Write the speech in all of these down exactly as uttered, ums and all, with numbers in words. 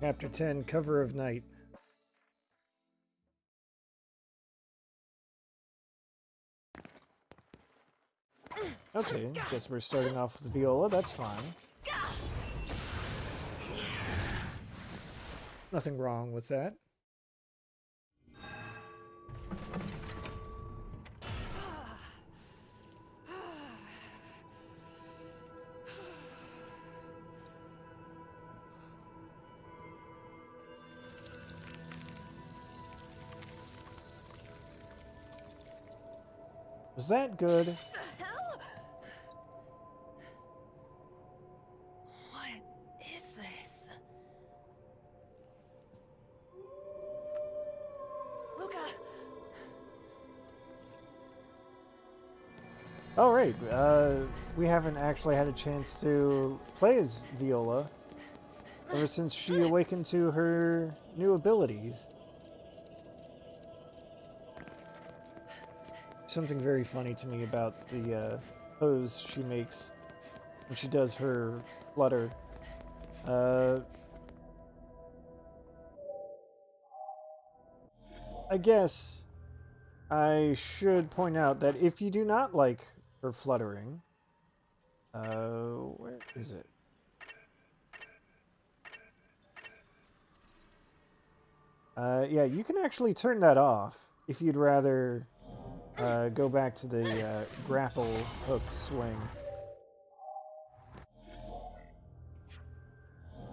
Chapter ten, Cover of Night. Okay, guess we're starting off with Viola, that's fine. Nothing wrong with that. Was that good? What the hell? What is this? Luca. All right, uh, we haven't actually had a chance to play as Viola ever since she awakened to her new abilities. Something very funny to me about the uh, pose she makes when she does her flutter. Uh, I guess I should point out that if you do not like her fluttering, uh, where is it? Uh, yeah, you can actually turn that off if you'd rather. Uh, go back to the uh, grapple hook swing.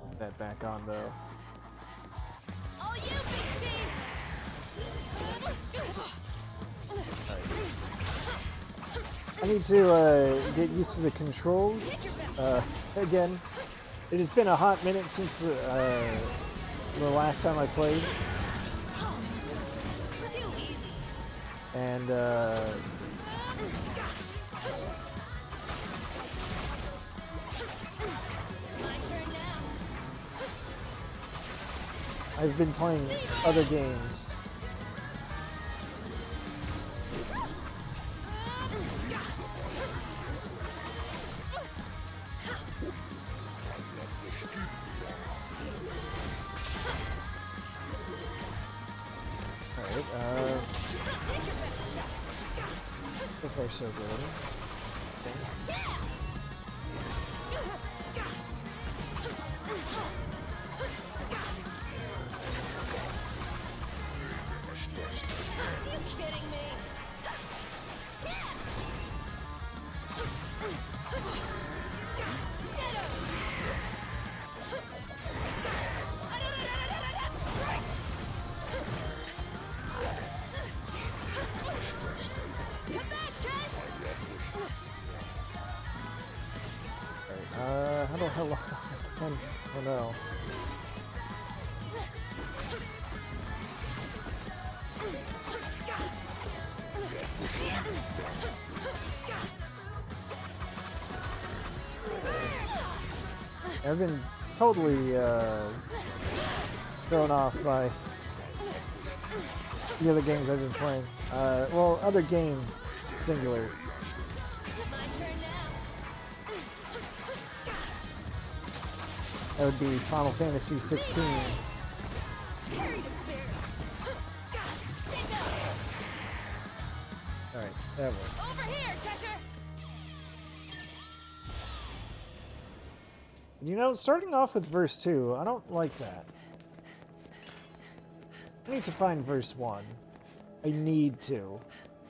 Put that back on though. All you big right. I need to uh, get used to the controls uh, again. It has been a hot minute since the, uh, the last time I played. And, uh... I've been playing other games. Alright, uh... so far, so good. Are you kidding me? Hello. Oh, oh no. I've been totally uh, thrown off by the other games I've been playing. Uh, well, other game singular. That would be Final Fantasy sixteen. Alright, that works. Over here, Cheshire. You know, starting off with verse two, I don't like that. I need to find verse one. I need to.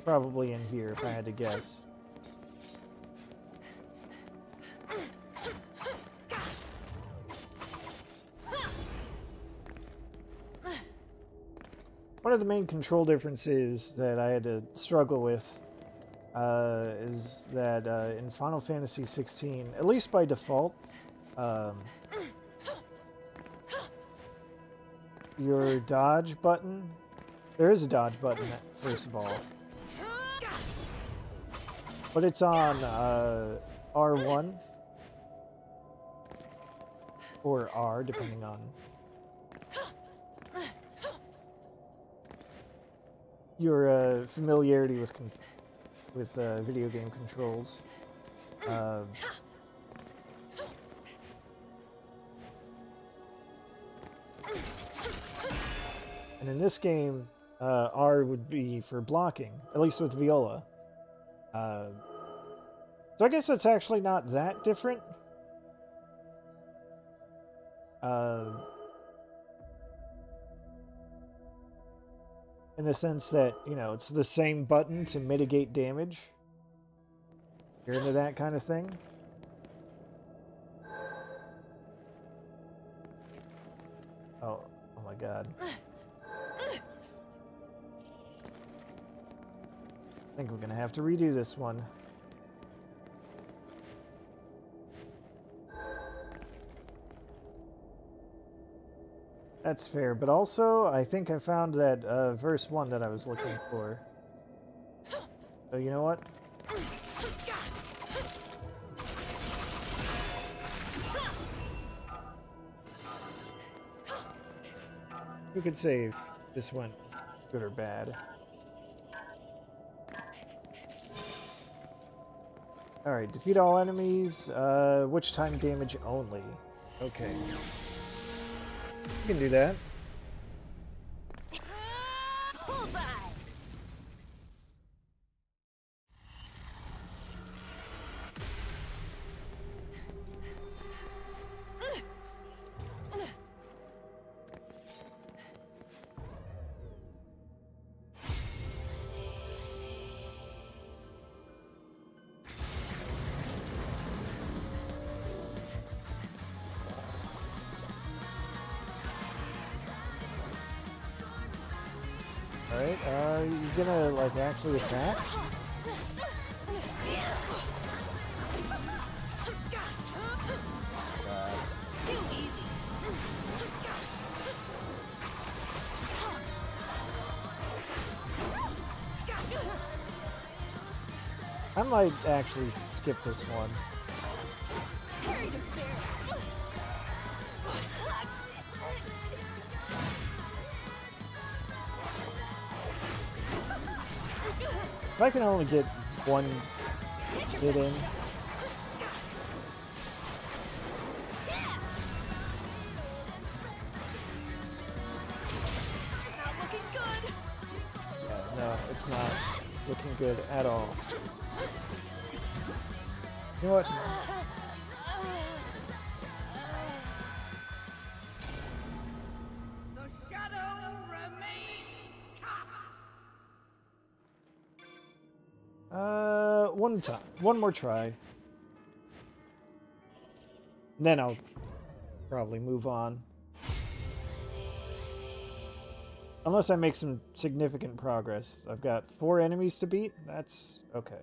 Probably in here, if I had to guess. One of the main control differences that I had to struggle with uh, is that uh, in Final Fantasy sixteen, at least by default, um, your dodge button, there is a dodge button, first of all, but it's on uh, R one or R, depending on your uh, familiarity with con with uh, video game controls. Uh, And in this game, uh, R would be for blocking, at least with Viola. Uh, so I guess that's actually not that different. Uh, in the sense that, you know, it's the same button to mitigate damage. You're into that kind of thing. Oh, oh my god. I think we're gonna have to redo this one. That's fair, but also I think I found that uh, verse one that I was looking for. So you know what? Who could say if this went good or bad? Alright, defeat all enemies, uh, witch time damage only. Okay. You can do that. Gonna like actually attack? I might actually skip this one. If I can only get one hit in. Not looking good. Yeah, no, it's not looking good at all. You know what? One time, one more try, and then I'll probably move on, unless I make some significant progress. I've got four enemies to beat. That's okay.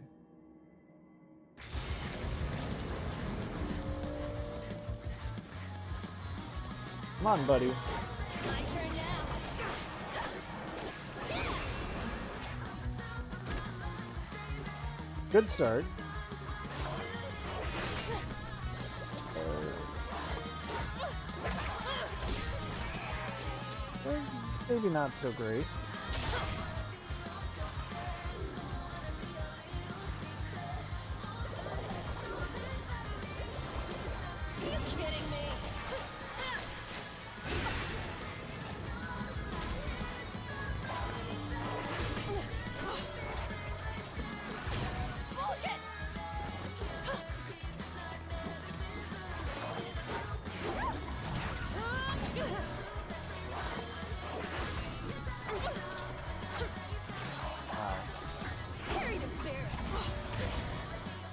Come on, buddy. Good start. Maybe not so great.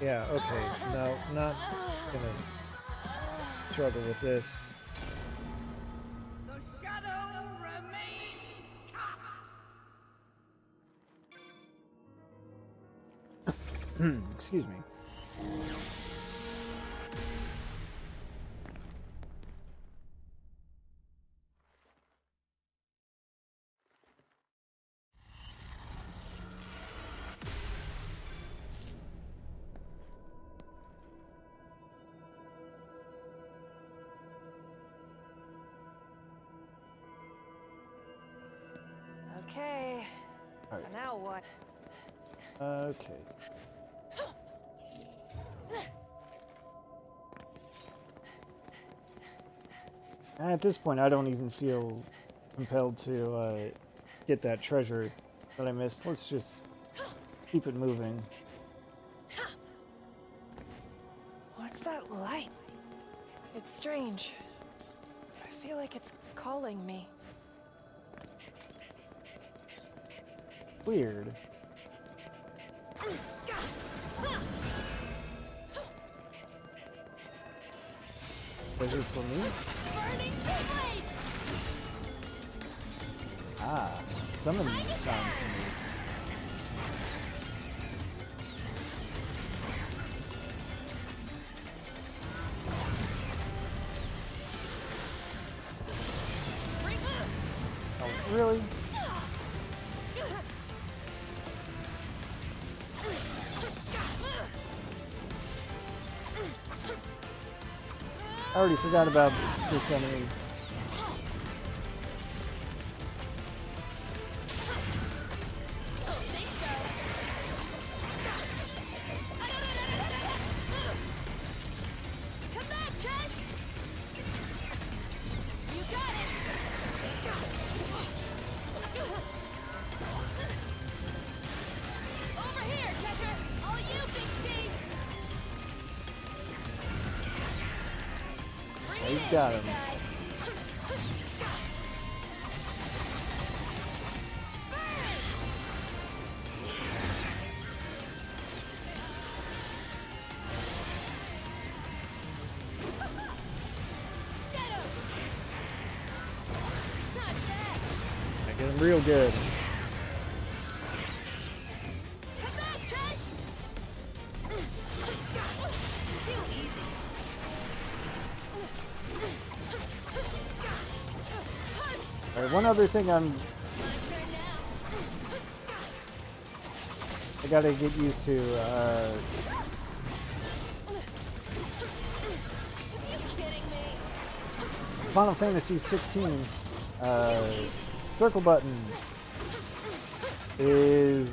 Yeah, okay, no, not gonna struggle with this. The shadow remains cast. Excuse me. Okay. At this point, I don't even feel compelled to uh, get that treasure that I missed. Let's just keep it moving. What's that light? It's strange. I feel like it's calling me. Weird. Was it for me? Burning blade! Ah, summon sound to me. Oh, really? I already forgot about this enemy. Got him. I get him real good. One other thing I'm... I gotta get used to, uh... Final Fantasy sixteen, uh... circle button is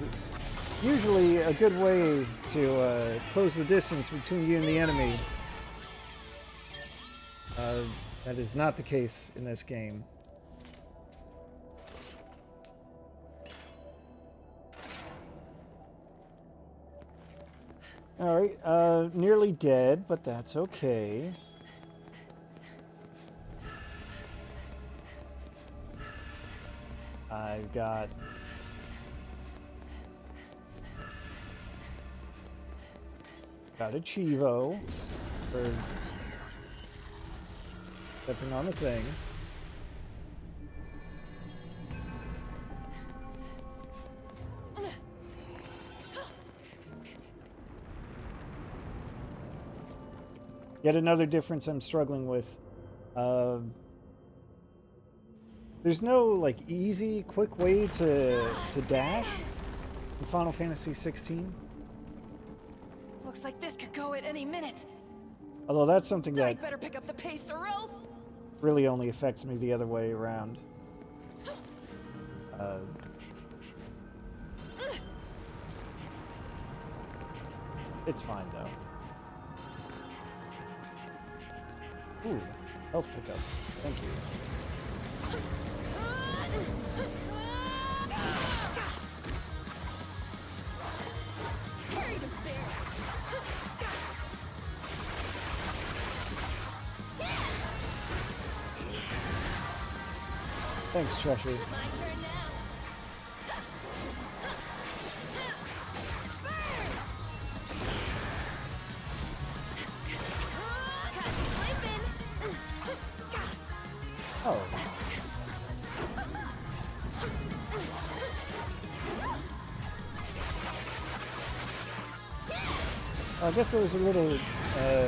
usually a good way to, uh, close the distance between you and the enemy. Uh, that is not the case in this game. Alright, uh, nearly dead, but that's okay. I've got... Got a Cheevo. For... stepping on the thing. Yet another difference I'm struggling with. Uh, there's no like easy, quick way to to dash in Final Fantasy sixteen. Looks like this could go at any minute. Although that's something that I'd better pick up the pace or else. Really only affects me the other way around. Uh, it's fine though. Ooh, health pickup. Thank you. Thanks, Cheshire. I guess there was a little uh,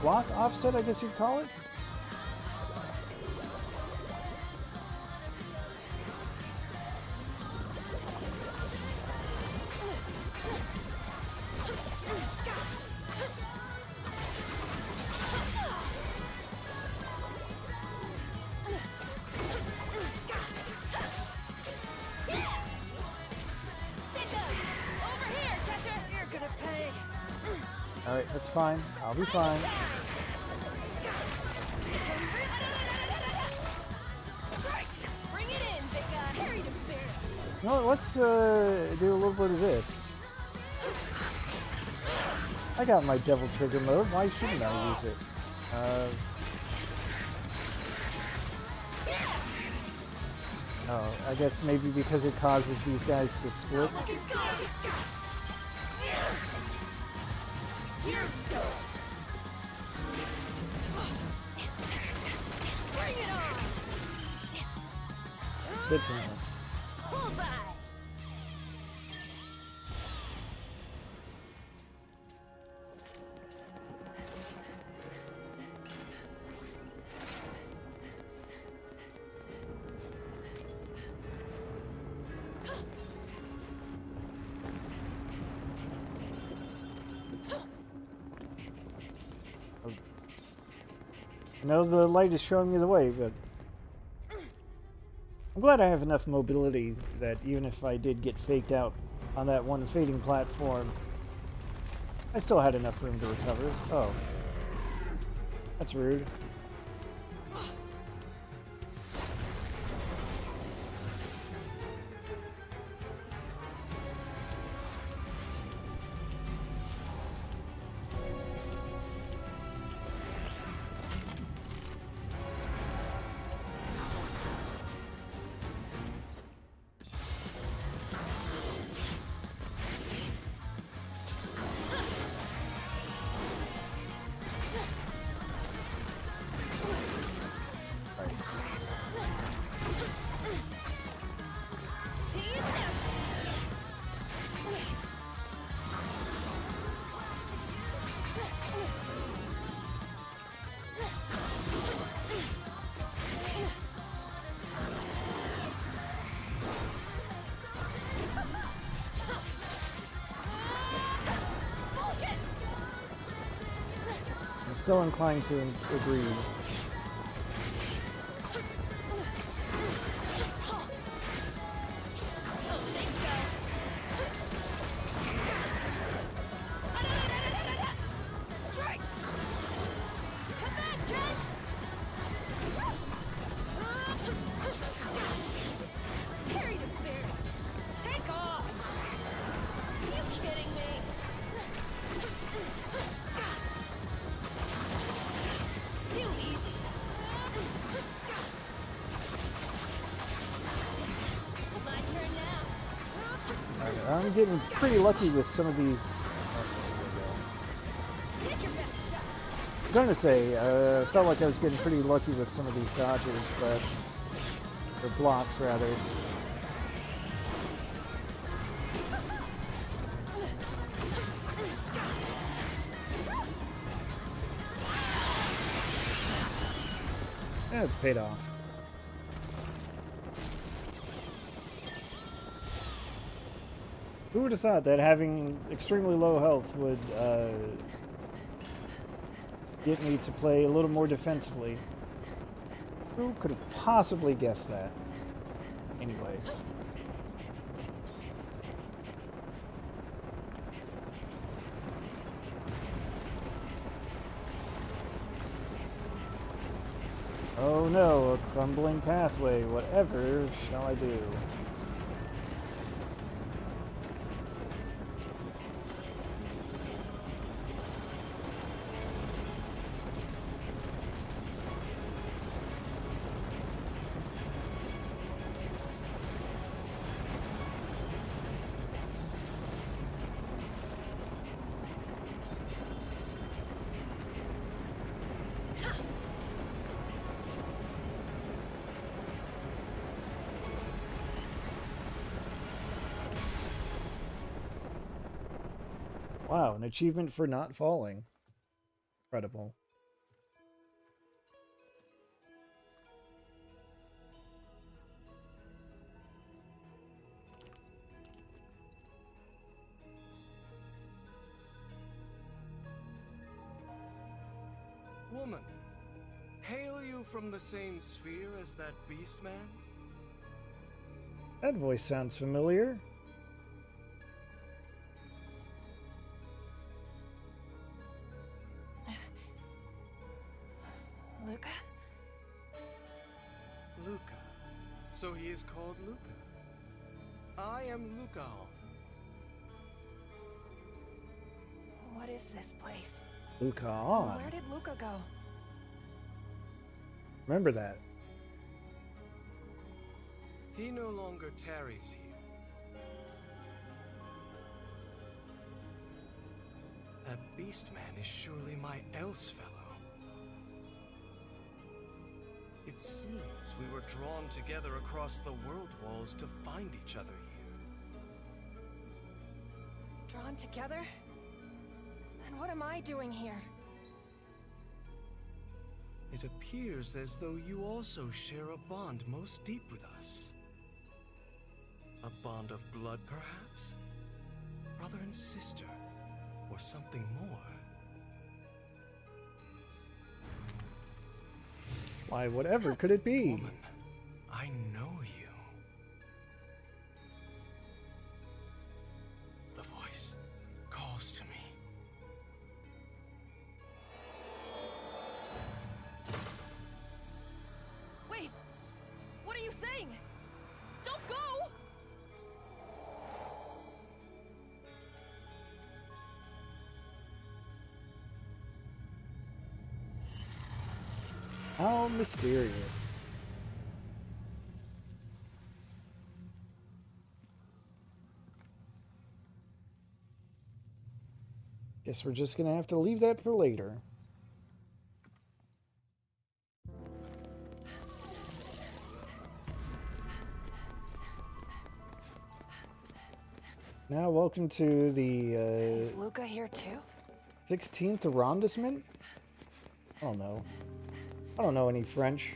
block offset, I guess you'd call it. That's fine. I'll be fine. No, let's uh, do a little bit of this. I got my Devil Trigger mode. Why shouldn't I use it? Uh, oh, I guess maybe because it causes these guys to split. Good to know. No, the light is showing me the way, but I'm glad I have enough mobility that even if I did get faked out on that one fading platform, I still had enough room to recover. Oh. That's rude. So inclined to agree. I'm getting pretty lucky with some of these. I'm gonna say, uh, felt like I was getting pretty lucky with some of these dodges, but or blocks rather. Yeah, it paid off. Who would have thought that having extremely low health would uh, get me to play a little more defensively? Who could have possibly guessed that? Anyway. Oh no, a crumbling pathway. Whatever shall I do? Wow, an achievement for not falling. Incredible. Woman, hail you from the same sphere as that beast man? That voice sounds familiar. Luca? Luca. So he is called Luca. I am Luca. What is this place? Luca. Where did Luca go? Remember that. He no longer tarries here. That beast man is surely my else fellow. It seems we were drawn together across the world walls to find each other here. Drawn together? Then what am I doing here? It appears as though you also share a bond most deep with us. A bond of blood, perhaps? Brother and sister, or something more. Why, whatever could it be? Woman, I know you. The voice calls to me. Wait, what are you saying? Don't go! How mysterious. Guess we're just gonna have to leave that for later. Now, welcome to the uh, is Luca here too? sixteenth arrondissement? Oh no. I don't know any French.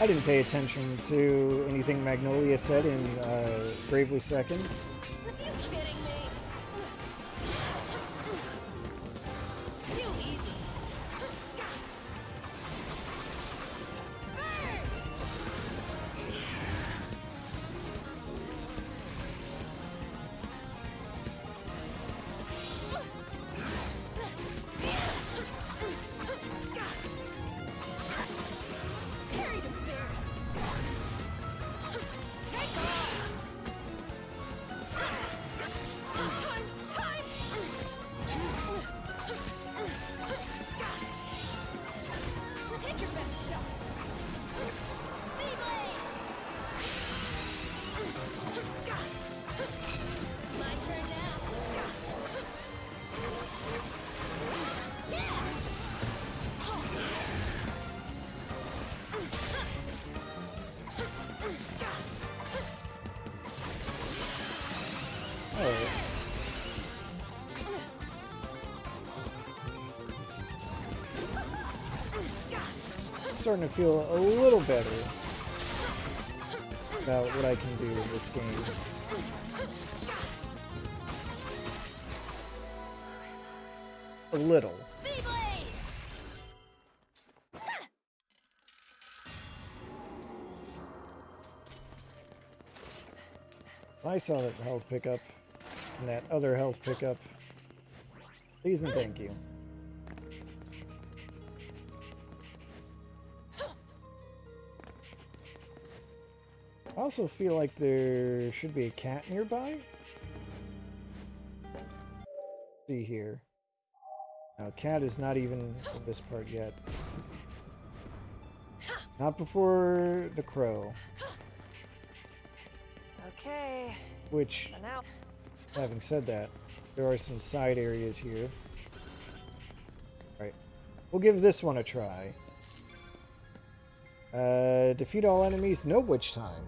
I didn't pay attention to anything Magnolia said in uh, Bravely Second. Are you kidding me? Too easy. Starting to feel a little better about what I can do in this game. A little. I saw that health pickup and that other health pickup. Please and thank you. I also feel like there should be a cat nearby. Let's see here. Now, cat is not even in this part yet. Not before the crow. Okay. Which, having said that, there are some side areas here. All right, we'll give this one a try. Uh, defeat all enemies. No witch time.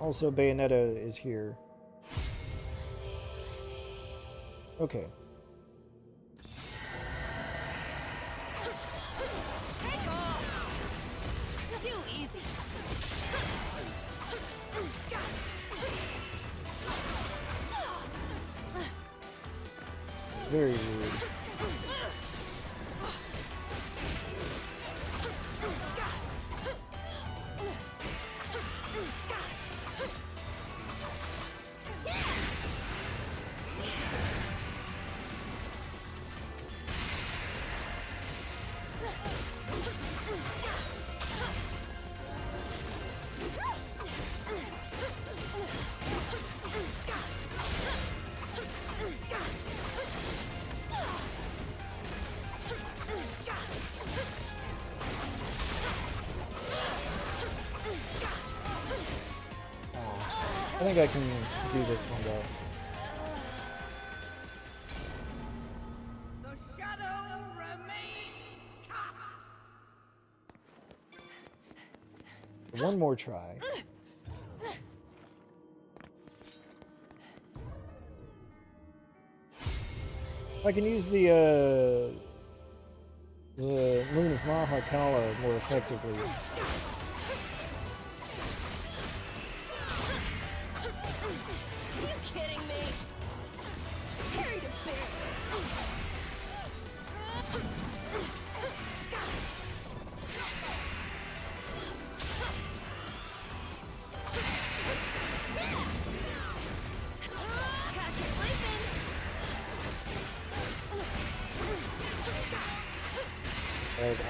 Also, Bayonetta is here. Okay. Very weird. I think I can do this one though. One more try. I can use the uh, the Moon of Mahakala more effectively. Are you kidding me? Carry the bear.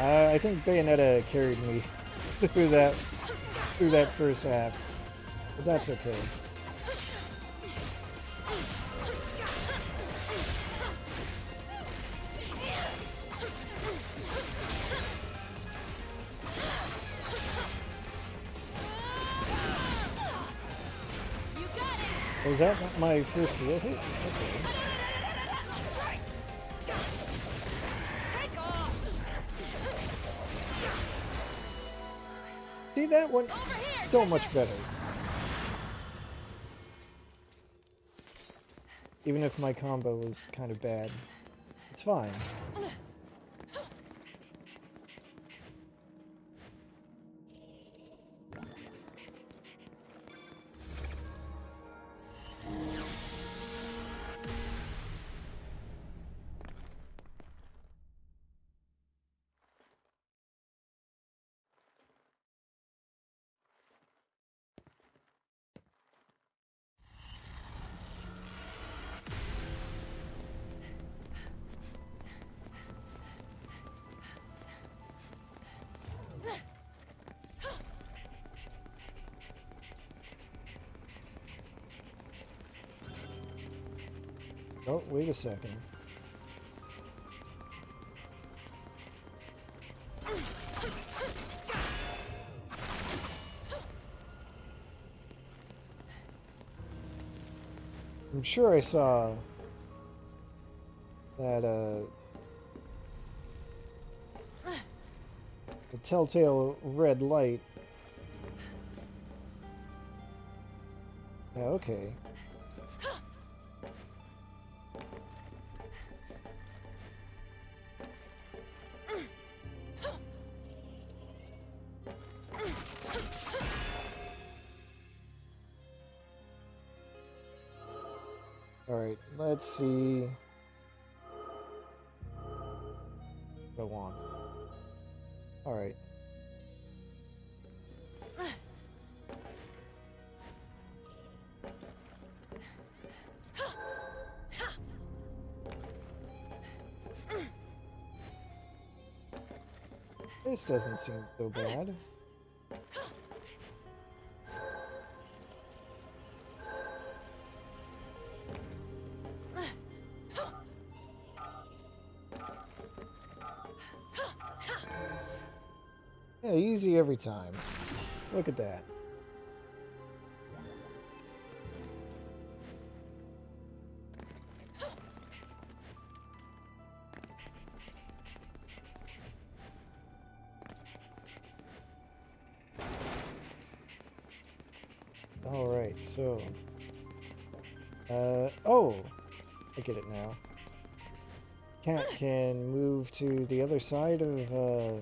Uh, I think Bayonetta carried me through that through that first half, but that's okay. Was that my first real hit? Okay. See, that one, here, so much better. Even if my combo was kind of bad, it's fine. Oh, wait a second. I'm sure I saw that uh, the telltale red light. Yeah, okay. Let's see. Go on. All right. This doesn't seem so bad. Easy every time. Look at that. All right, so uh oh, I get it now. Cat can move to the other side of uh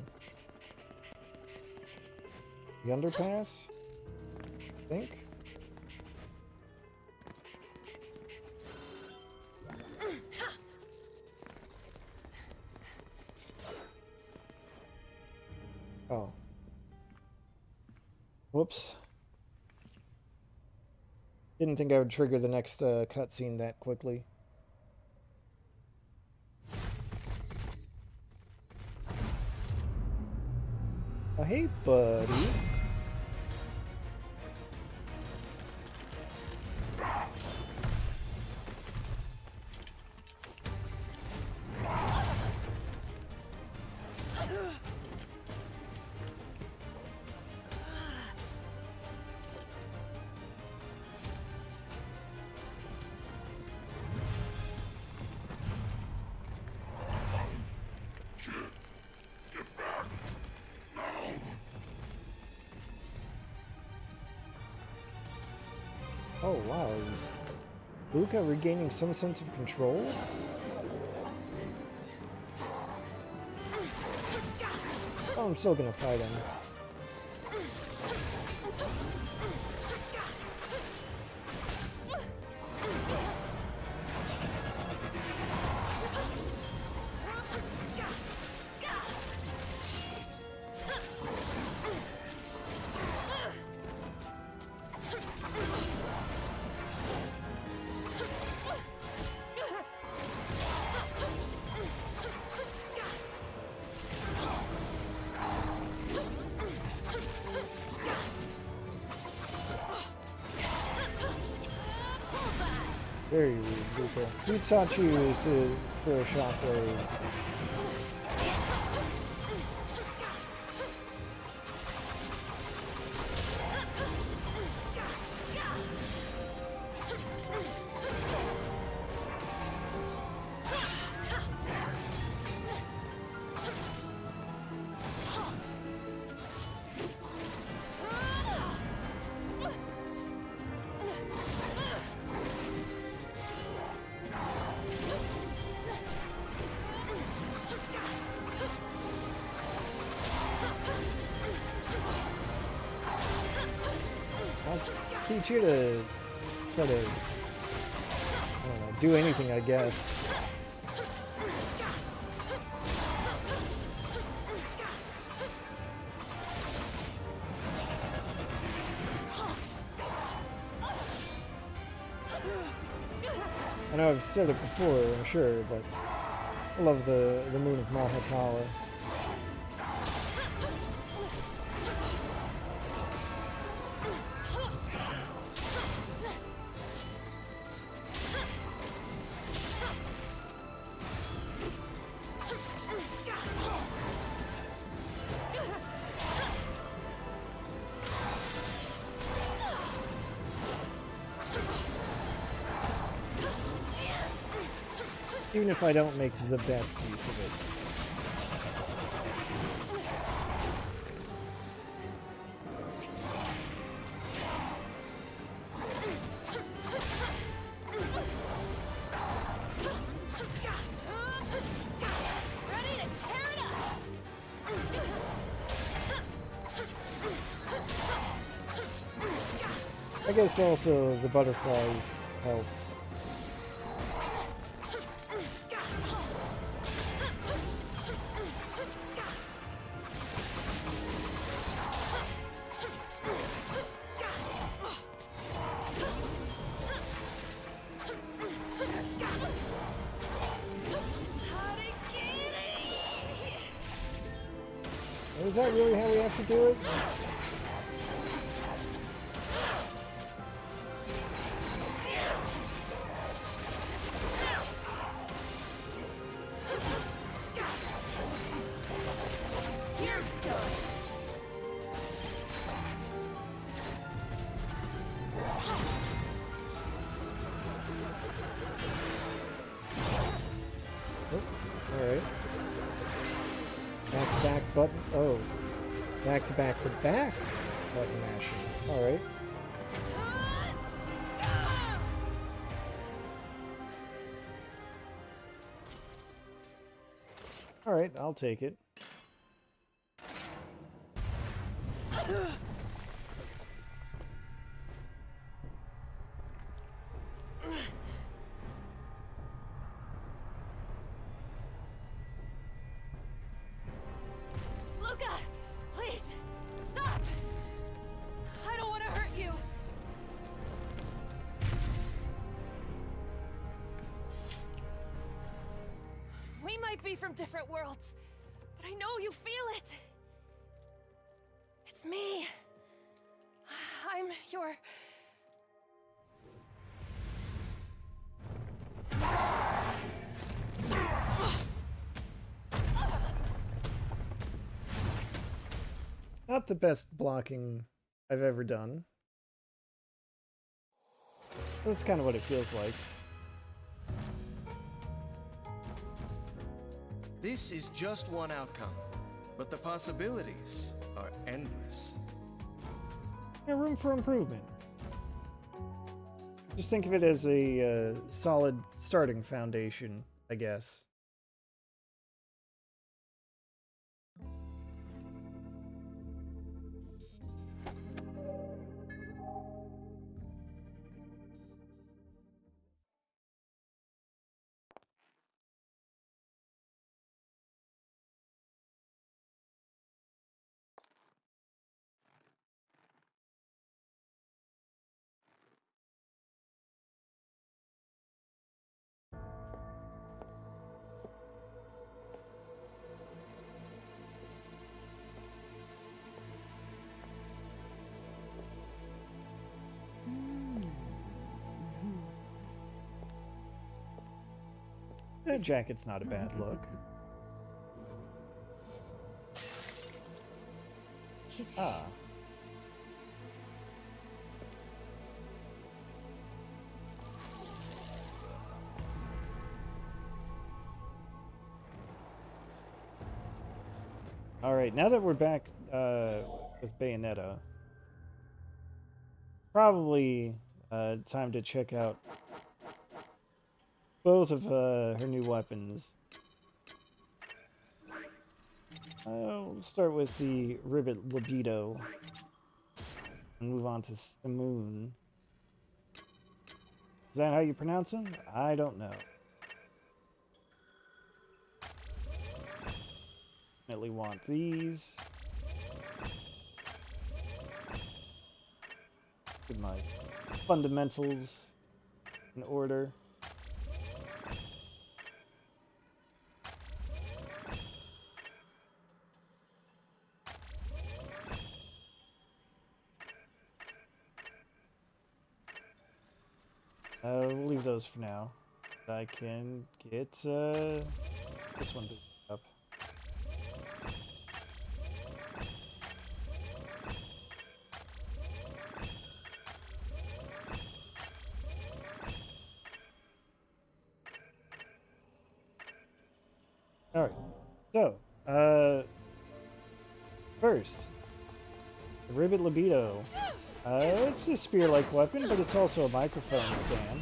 the underpass, I think. Oh. Whoops. Didn't think I would trigger the next uh, cutscene that quickly. Oh, hey, buddy. Oh wow, is Luca regaining some sense of control? Oh, I'm still gonna fight him. Very weird, Luca. Who taught you to throw shockwaves? Teach you to sort of, I don't know, do anything, I guess. I know I've said it before, I'm sure, but I love the the moon of Mahakala. Even if I don't make the best use of it. I guess also the butterflies help. Is that really how we have to do it? Button, oh, back to back to back button mashing. All right. All right, I'll take it. Be from different worlds, but I know you feel it. It's me. I'm your... Not the best blocking I've ever done. That's kind of what it feels like. This is just one outcome, but the possibilities are endless. No room for improvement. Just think of it as a uh, solid starting foundation, I guess. A jacket's not a bad look. Kitty. Ah. All right, now that we're back uh, with Bayonetta, probably uh, time to check out both of uh, her new weapons. I'll start with the Ribbit Libido and move on to Simoon. Is that how you pronounce him? I don't know. Definitely want these. Put my fundamentals in order. Uh, we'll leave those for now. I can get uh, this one up. All right. So, uh, first, Ribbit Libido. Uh, it's a spear-like weapon, but it's also a microphone stand.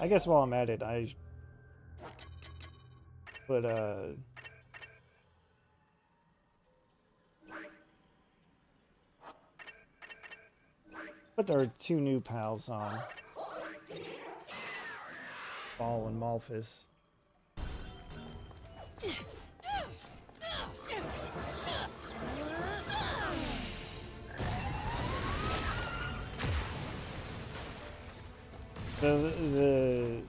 I guess while I'm at it, I put uh, put our two new pals on, Ball and Malphus. So the, the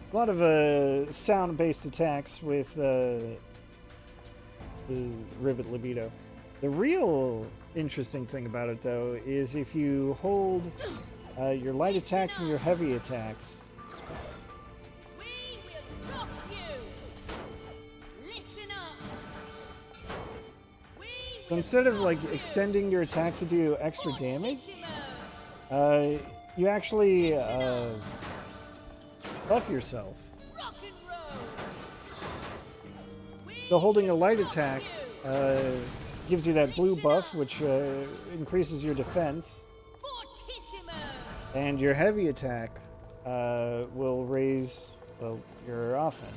a lot of uh, sound-based attacks with uh, the Ribbit Libido. The real interesting thing about it, though, is if you hold uh, your light attacks and your heavy attacks. So instead of like extending your attack to do extra damage, uh, you actually uh, buff yourself. So holding a light attack uh, gives you that blue buff, which uh, increases your defense, and your heavy attack uh, will raise well, your offense.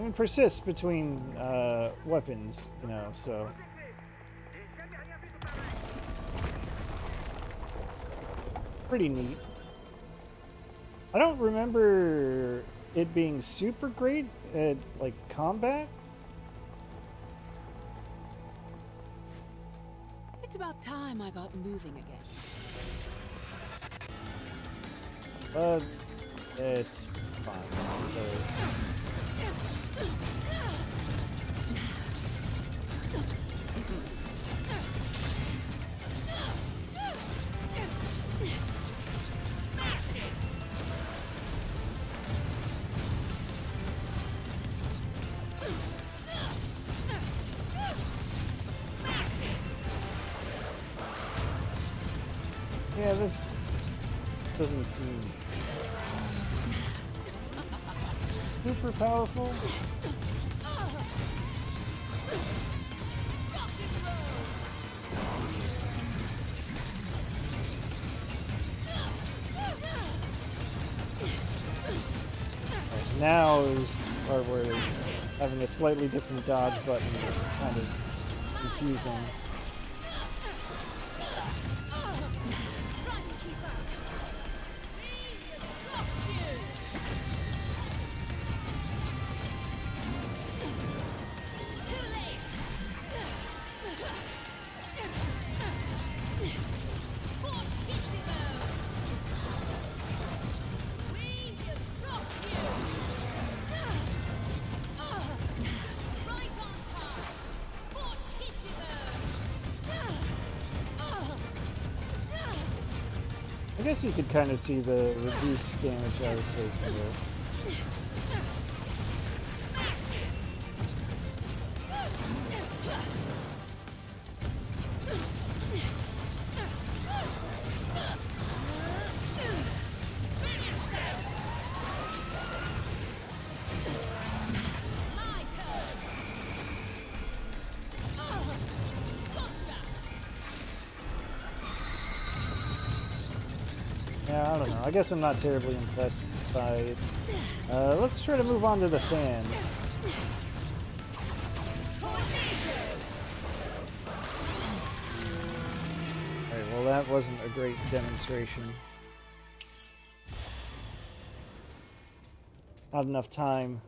And persists between uh, weapons, you know, so. Pretty neat. I don't remember it being super great at, like, combat. It's about time I got moving again. Uh, it's fine. So. Yeah, this doesn't seem super powerful. Right, now is the part where having a slightly different dodge button is kind of confusing. I guess you could kind of see the reduced damage I was taking there. I guess I'm not terribly impressed by it. Uh, let's try to move on to the fans. Alright, well that wasn't a great demonstration. Not enough time.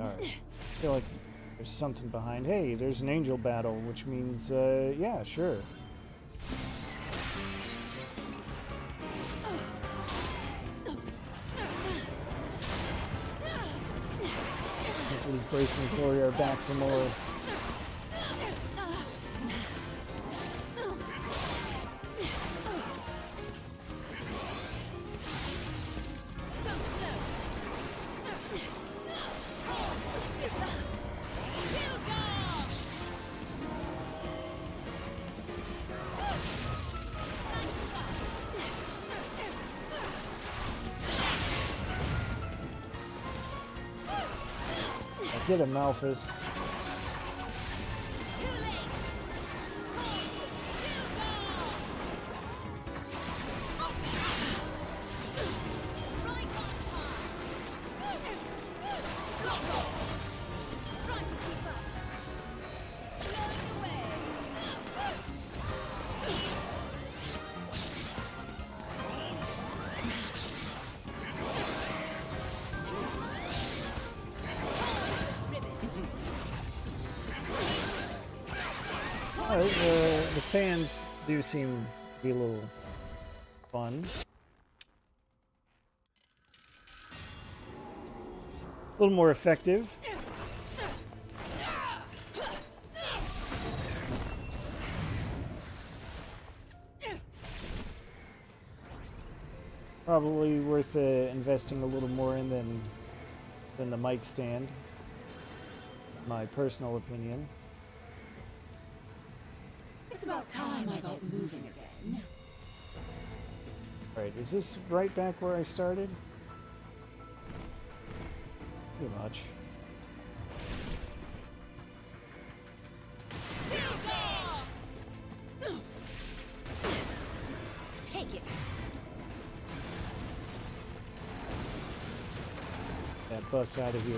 I feel like there's something behind. Hey, there's an angel battle, which means, uh, yeah, sure. Hopefully Grace and Glory are back for more. Get him, Malphus. Fans do seem to be a little fun. A little more effective. Probably worth uh, investing a little more in than, than the mic stand. My personal opinion. It's about time I got moving again. Alright, is this right back where I started? Pretty much. Take it. That bus out of here.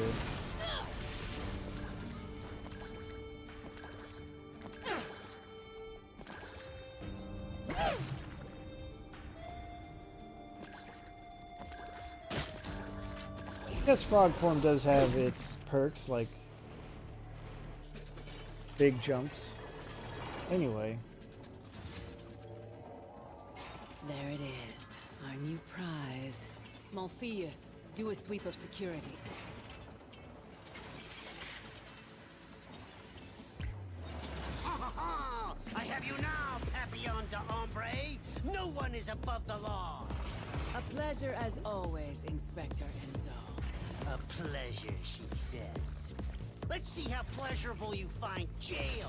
Yes, frog form does have its perks, like big jumps. Anyway. There it is, our new prize. Malphia, do a sweep of security. Ha ha! I have you now, Papillon d'Ombre! No one is above the law! A pleasure as always, Inspector Enzeau. A pleasure, she says. Let's see how pleasurable you find jail.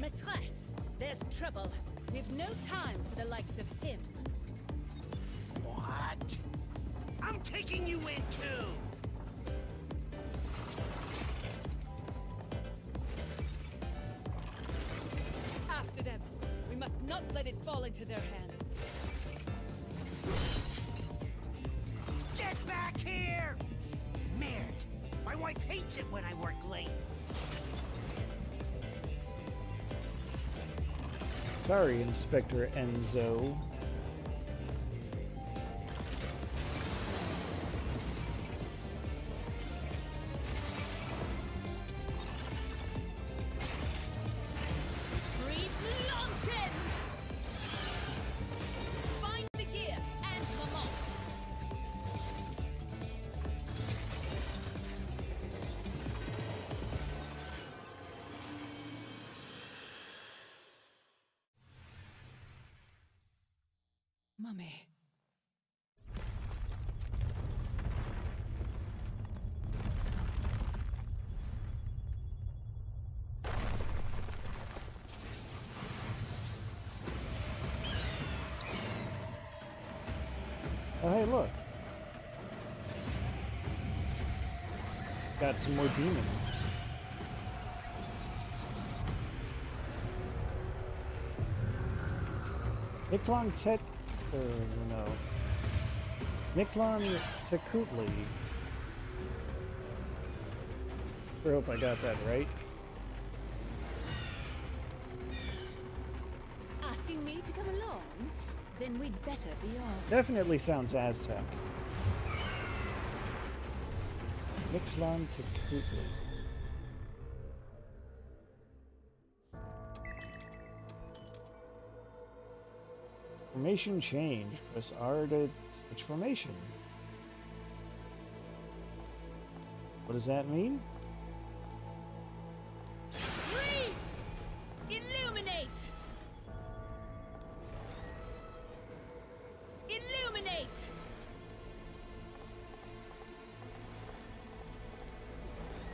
Maîtresse, there's trouble. We've no time for the likes of him. What? I'm taking you in too! After them. We must not let it fall into their hands. Get back here! Merde! My wife hates it when I work late. Sorry, Inspector Enzeau. Oh, hey, look. Got some more demons. Mictlantecuhtli, er, no. Mictlantecuhtli. I hope I got that right. Asking me to come along? Then we'd better be off. Definitely sounds Aztec. Mictlantecuhtli. Formation change. Press R to switch formations. What does that mean?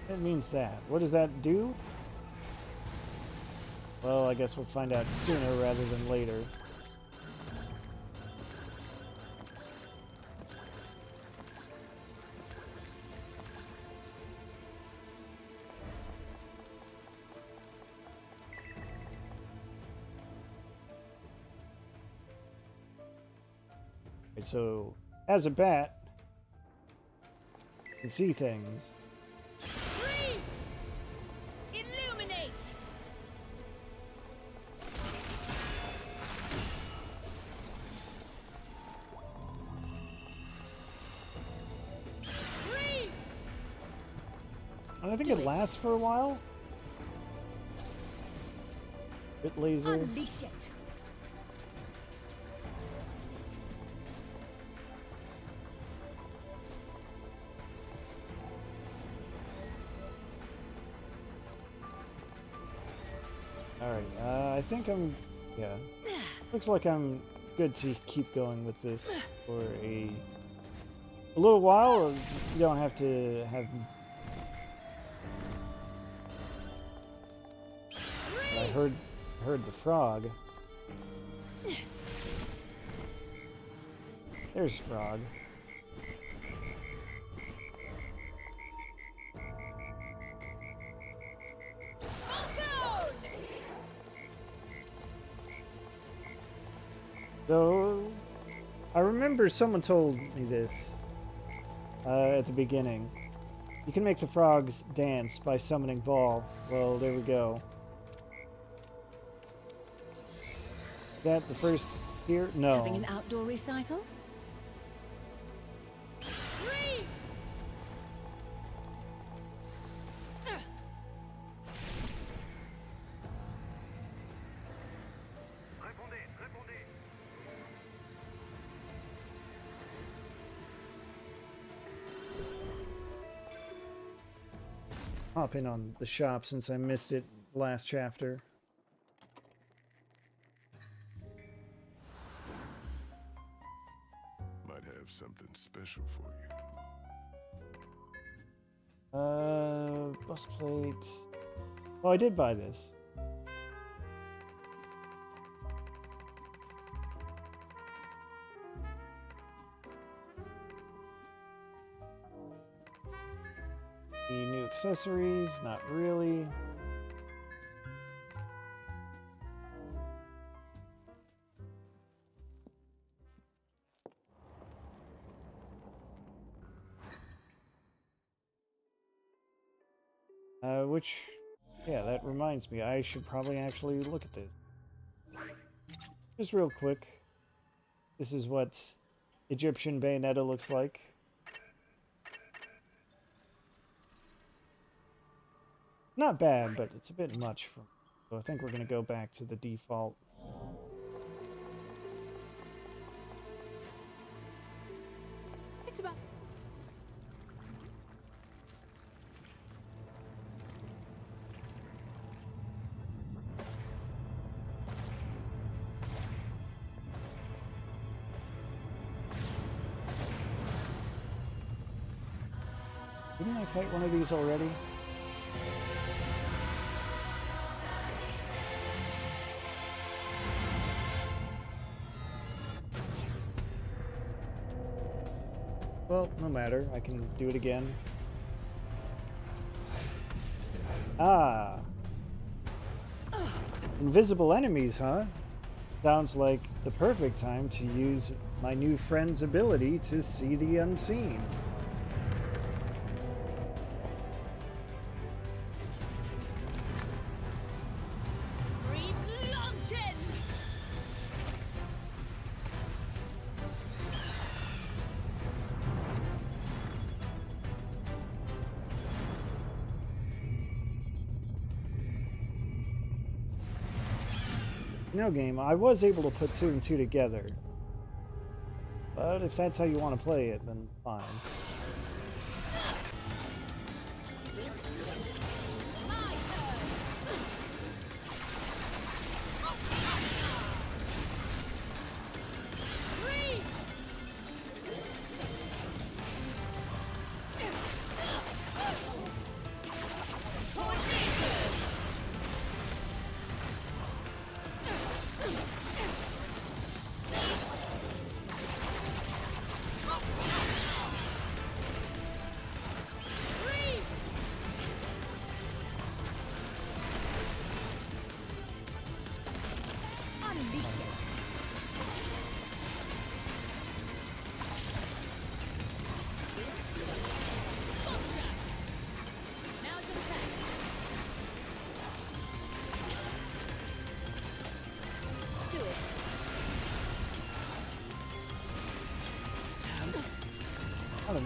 It means that. What does that do? Well, I guess we'll find out sooner rather than later. Right, so, as a bat, you can see things. I think it lasts for a while. Bit laser. Unleash it. All right. Uh, I think I'm. Yeah. Looks like I'm good to keep going with this for a a little while. You don't have to have. I heard heard the frog. There's frog. So I remember someone told me this uh, at the beginning. You can make the frogs dance by summoning Ball. Well, there we go. That the first here? No. Having an outdoor recital? Free! Hop in on the shop since I missed it last chapter. something special for you. Uh, boss plate. Oh, I did buy this. Any new accessories? Not really. Uh, which, yeah, that reminds me, I should probably actually look at this. Just real quick. This is what Egyptian Bayonetta looks like. Not bad, but it's a bit much for me. So I think we're going to go back to the default. It's about... Didn't I fight one of these already? Well, no matter. I can do it again. Ah! Invisible enemies, huh? Sounds like the perfect time to use my new friend's ability to see the unseen. Game, I was able to put two and two together, but if that's how you want to play it, then fine.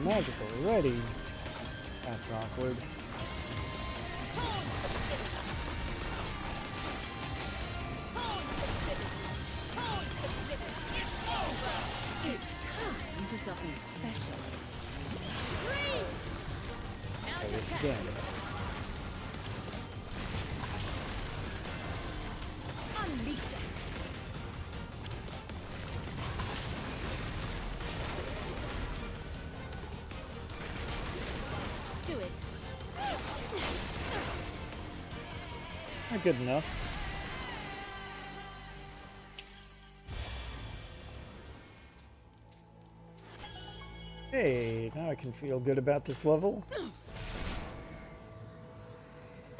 Magic already? That's awkward. It's time for something special. Try this again. Good enough. Hey, now I can feel good about this level.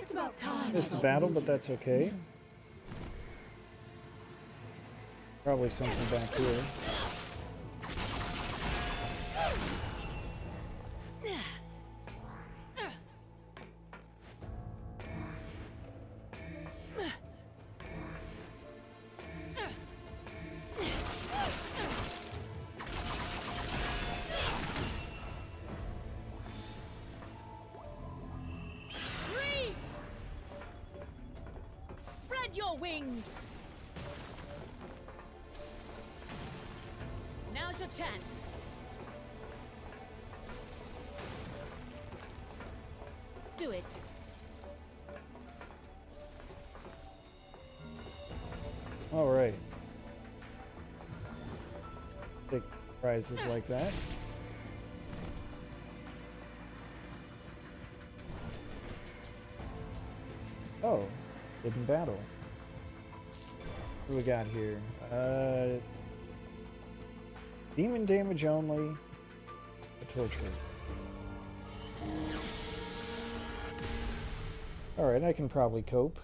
It's about time. This is battle, but that's okay. Probably something back here. surprises like that. Oh, hidden battle. What do we got here? Uh, demon damage only. A torture. Alright, I can probably cope.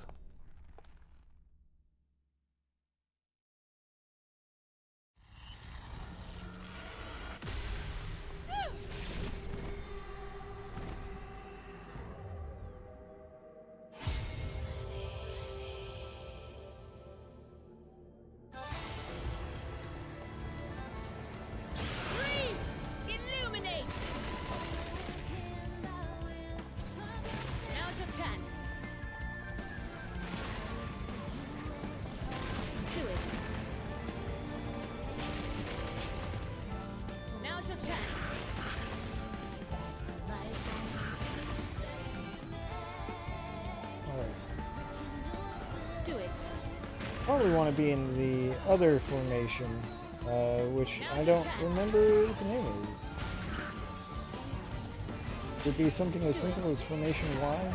Probably want to be in the other formation, uh, which I don't remember what the name is. It would be something as simple as formation Y.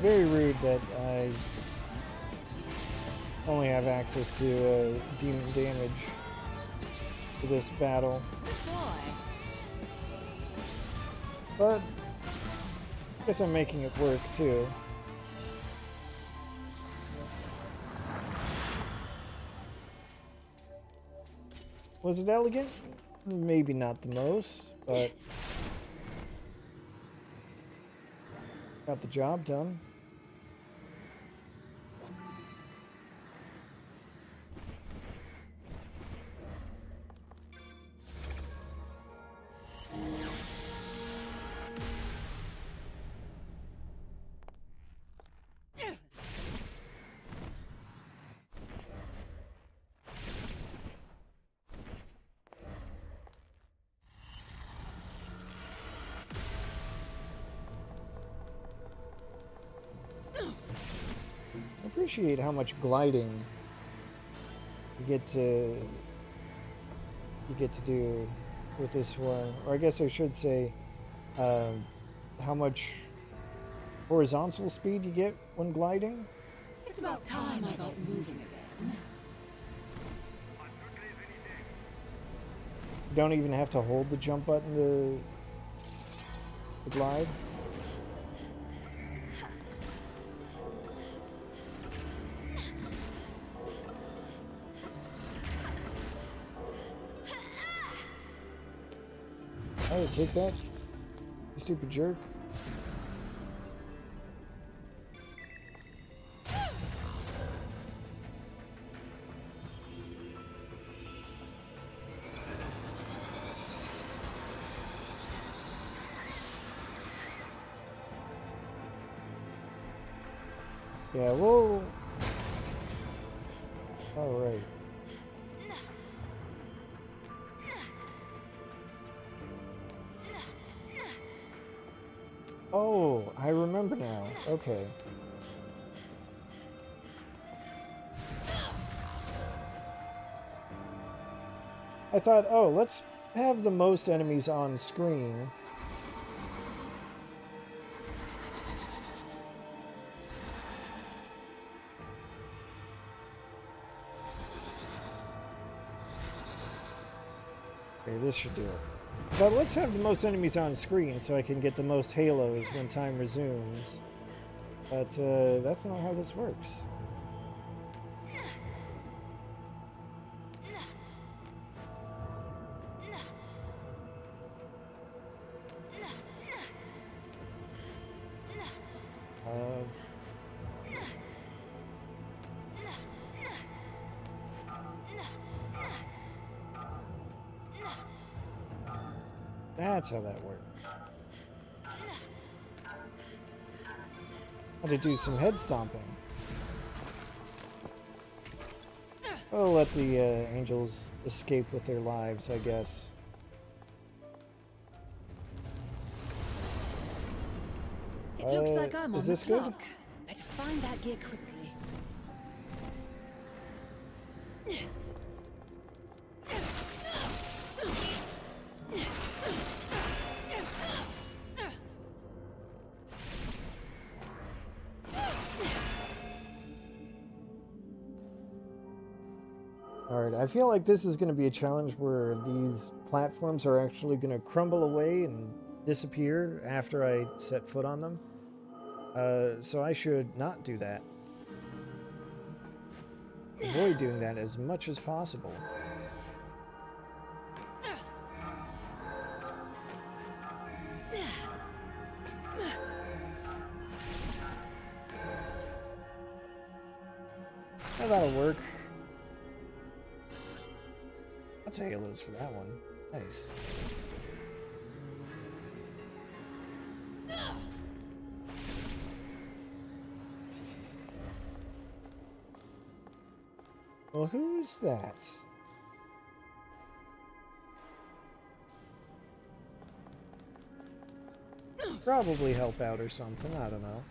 Very rude that I only have access to uh, demon damage for this battle. But I guess I'm making it work too. Was it elegant? Maybe not the most, but got the job done. Appreciate how much gliding you get to you get to do with this one, or I guess I should say, uh, how much horizontal speed you get when gliding. It's about time I got moving again. You don't even have to hold the jump button to, to glide. Take that, you stupid jerk. Yeah, whoa. All right. Oh, I remember now. Okay. I thought, oh, let's have the most enemies on screen. Okay, this should do it. But let's have the most enemies on screen so I can get the most halos when time resumes. But uh, that's not how this works. That's how that works. Had to do some head stomping. I'll let the uh, angels escape with their lives, I guess. It looks uh, like I'm on the clock. Good? Better find that gear quickly. I feel like this is going to be a challenge where these platforms are actually going to crumble away and disappear after I set foot on them. Uh, so I should not do that. Avoid doing that as much as possible. That'll work. I'll take a lose for that one. Nice. Well, who's that? Probably help out or something, I don't know.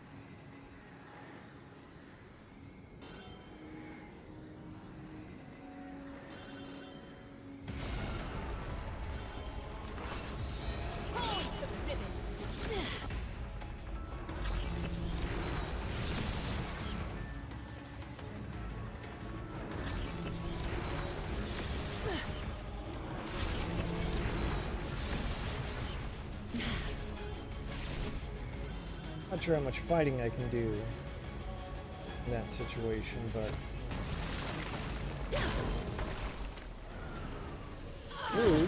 Not sure how much fighting I can do in that situation, but... Ooh.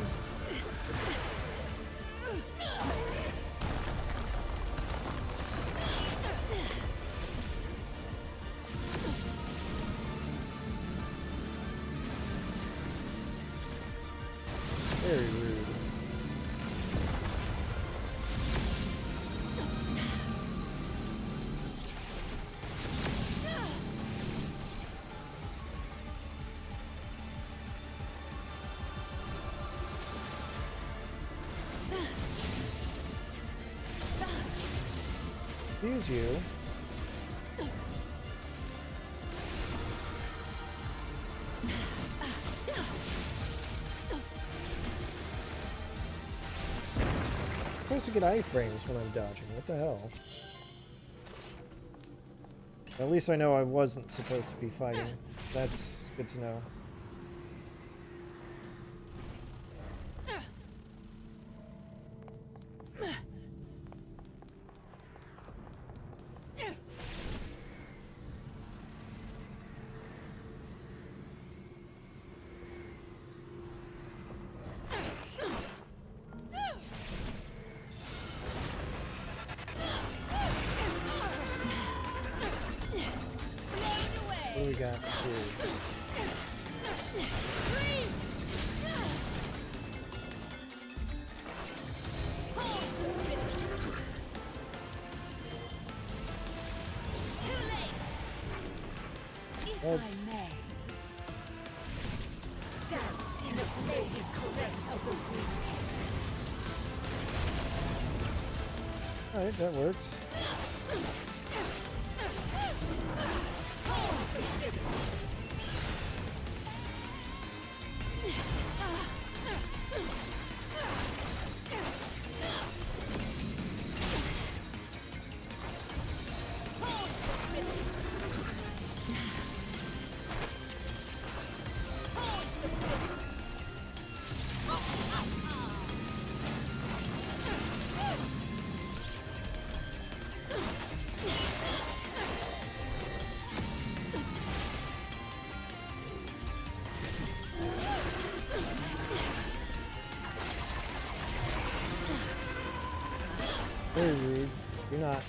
Excuse you. I'm supposed to get iframes when I'm dodging. What the hell? At least I know I wasn't supposed to be fighting. That's good to know. We got Let's All right, that works. You're not.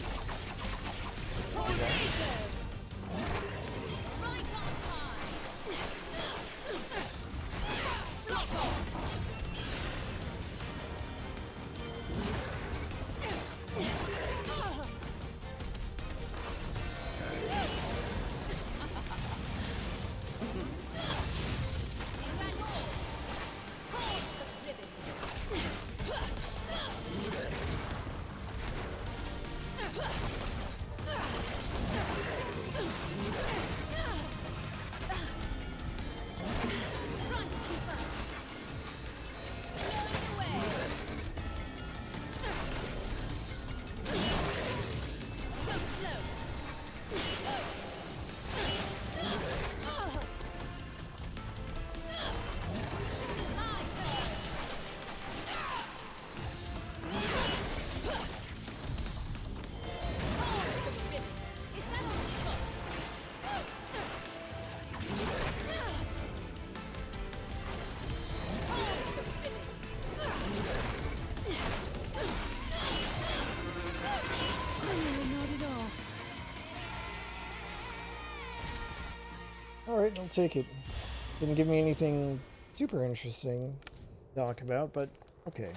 Alright, I'll take it. Didn't give me anything super interesting to talk about, but okay.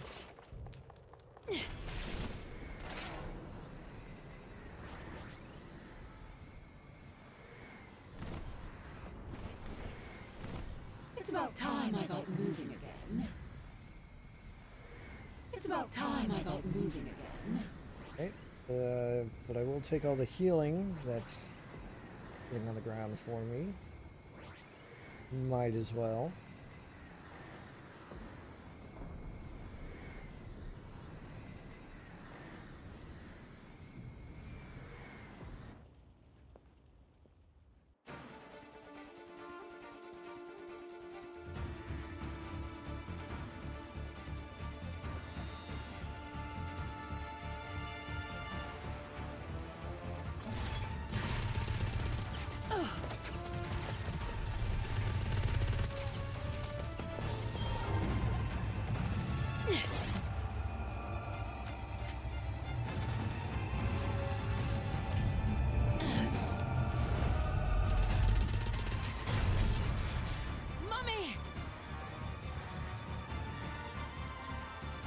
It's about time I got moving again. It's about time I got moving again. Okay, uh, but I will take all the healing that's sitting on the ground for me. Might as well.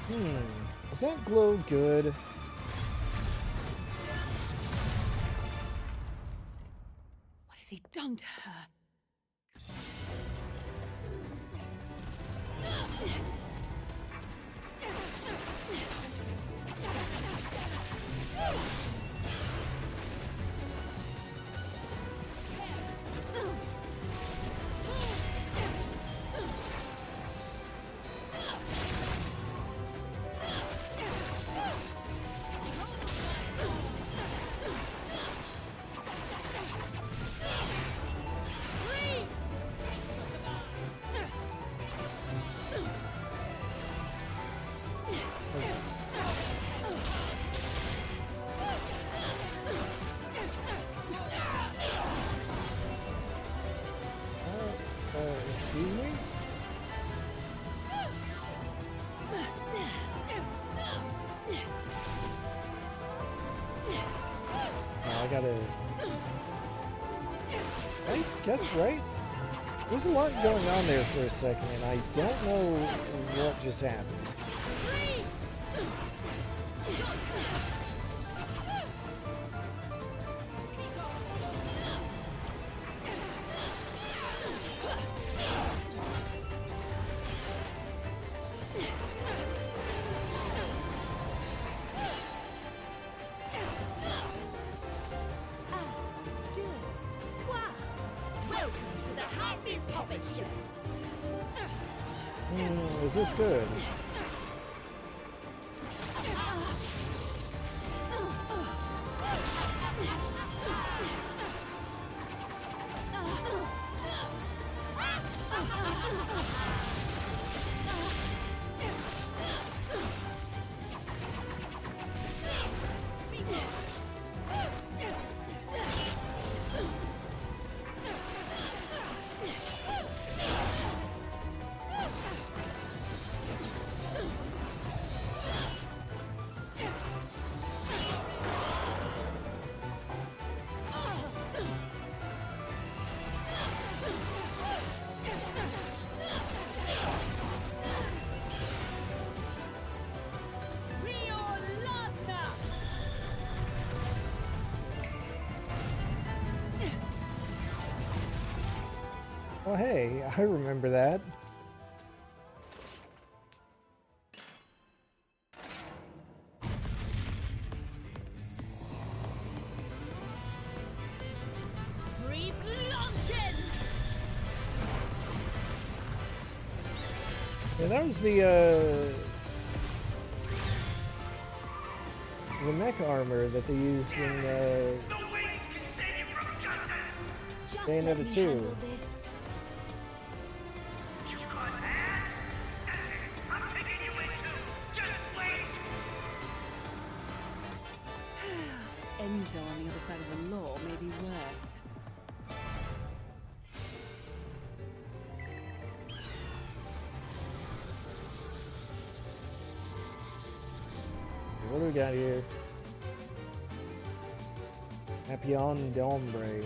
Hmm, is that glow good? What has he done to her? Guess right? There's a lot going on there for a second, and I don't know what just happened. This is good. Oh hey, I remember that. Yeah, that was the, uh... the mech armor that they used in, uh... Bayonetta two. Enzeau on the other side of the law may be worse. What do we got here? Papillon d'Ombre.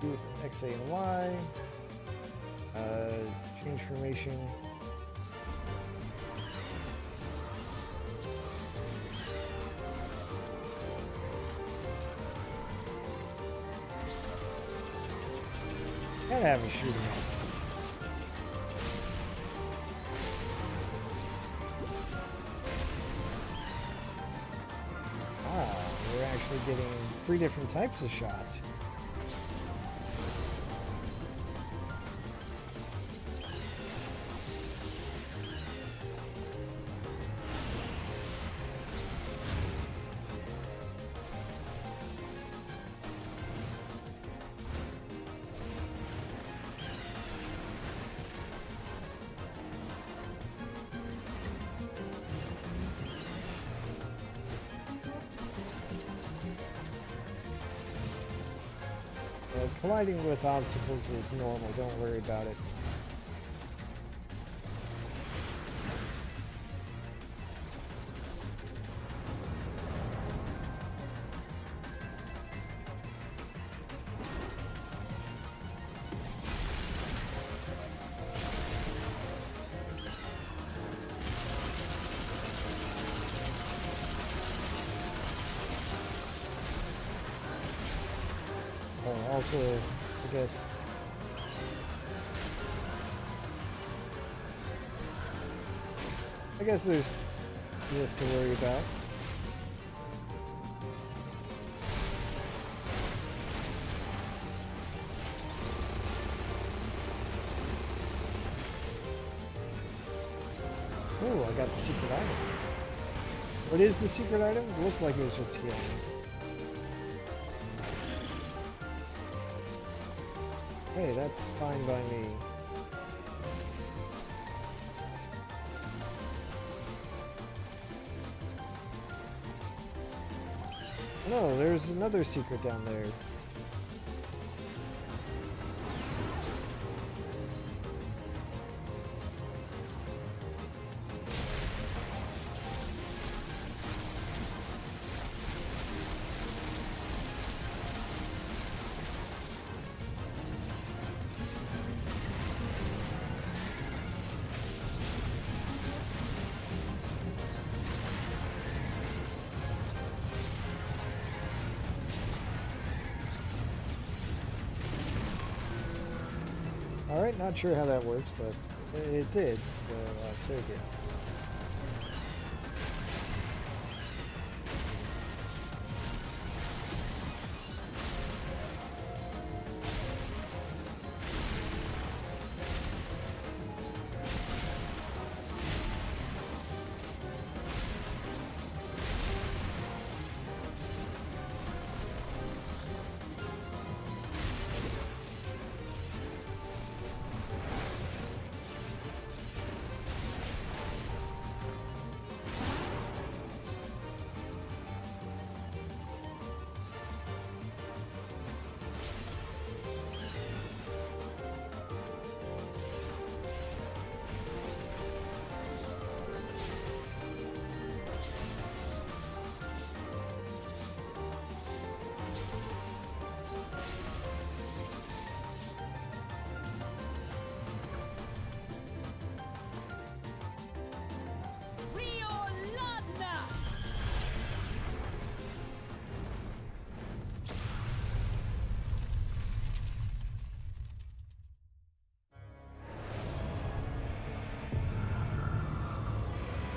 Do with X, A, and Y. Uh, change formation. Gotta have me shooting him. Getting three different types of shots. Colliding with obstacles is normal, don't worry about it. Also, I guess. I guess there's this to worry about. Ooh, I got the secret item. What is the secret item? It looks like it was just healing. Hey, that's fine by me. No, there's another secret down there. Not sure how that works, but it did, so I'll take it.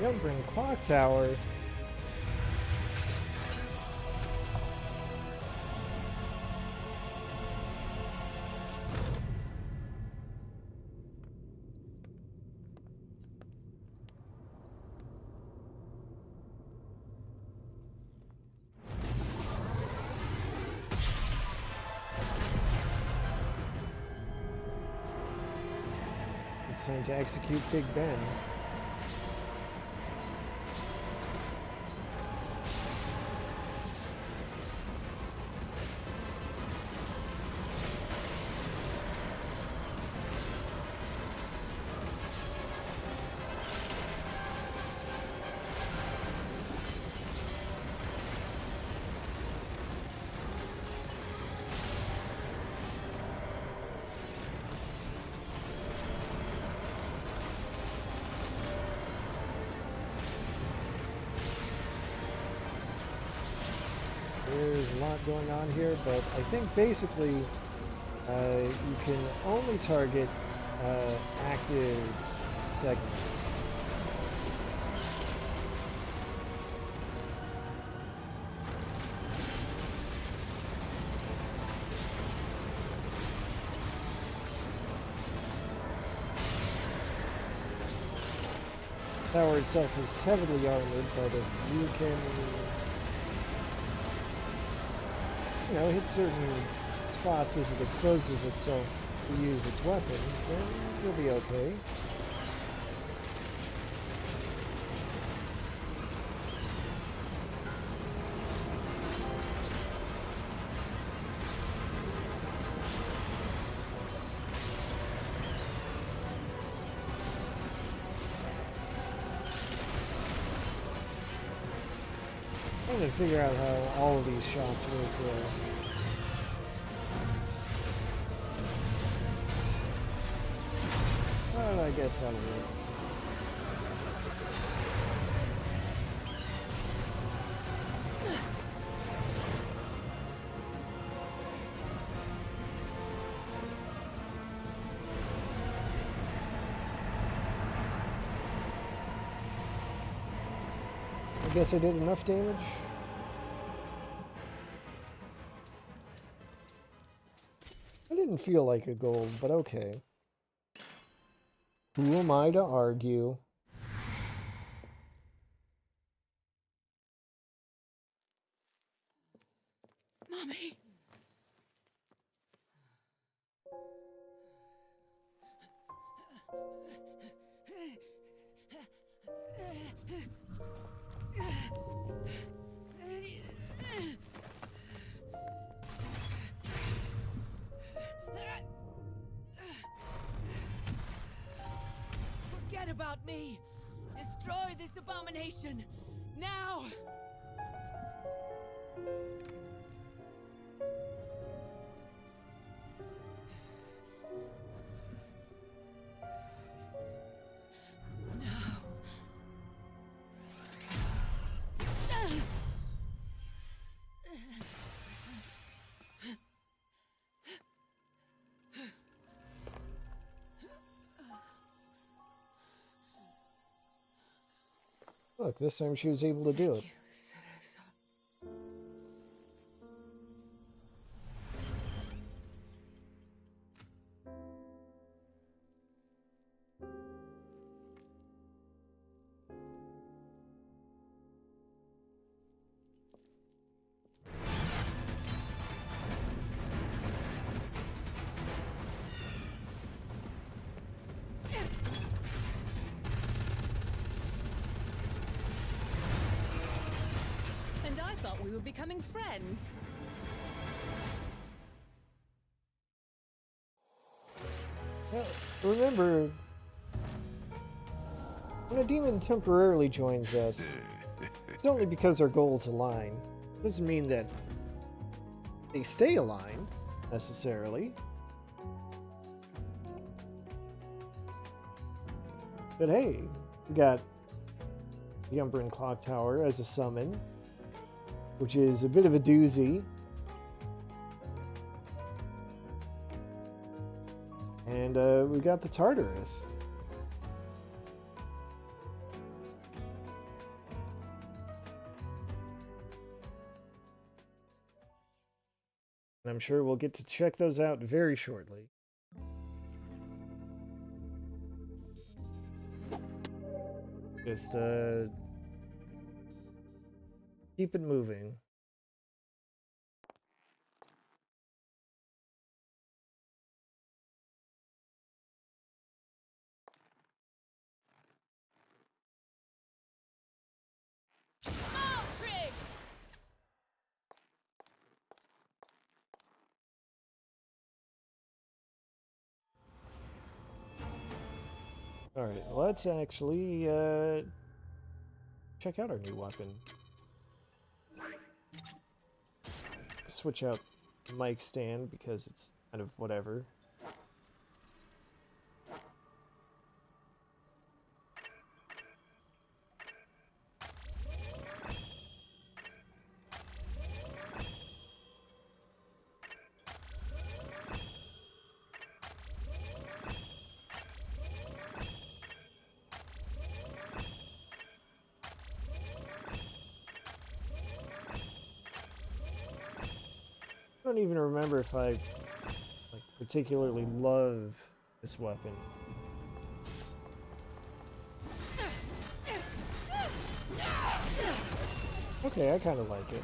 Umbral clock tower. seem to execute Big Ben. Going on here, but I think basically uh, you can only target uh, active segments. The tower itself is heavily armored, but if you can, you know, hit certain spots as it exposes itself to use its weapons, then you'll be okay. I'm going to figure out how all of these shots work well. Well, I guess I'll do it. I guess I did enough damage. I didn't feel like a gold, but okay. Who am I to argue? Mommy. Forget about me. Destroy this abomination now. Look, this time she was able to do it. Becoming friends. Now, remember, when a demon temporarily joins us, it's only because our goals align. It doesn't mean that they stay aligned, necessarily. But hey, we got the Umbral clock tower as a summon, which is a bit of a doozy. And uh, we got the Tartarus. And I'm sure we'll get to check those out very shortly. Just, uh... keep it moving. Alright, let's actually uh, check out our new weapon. Switch out the mic stand because it's kind of whatever. I don't even remember if I like, particularly love this weapon. Okay, I kind of like it.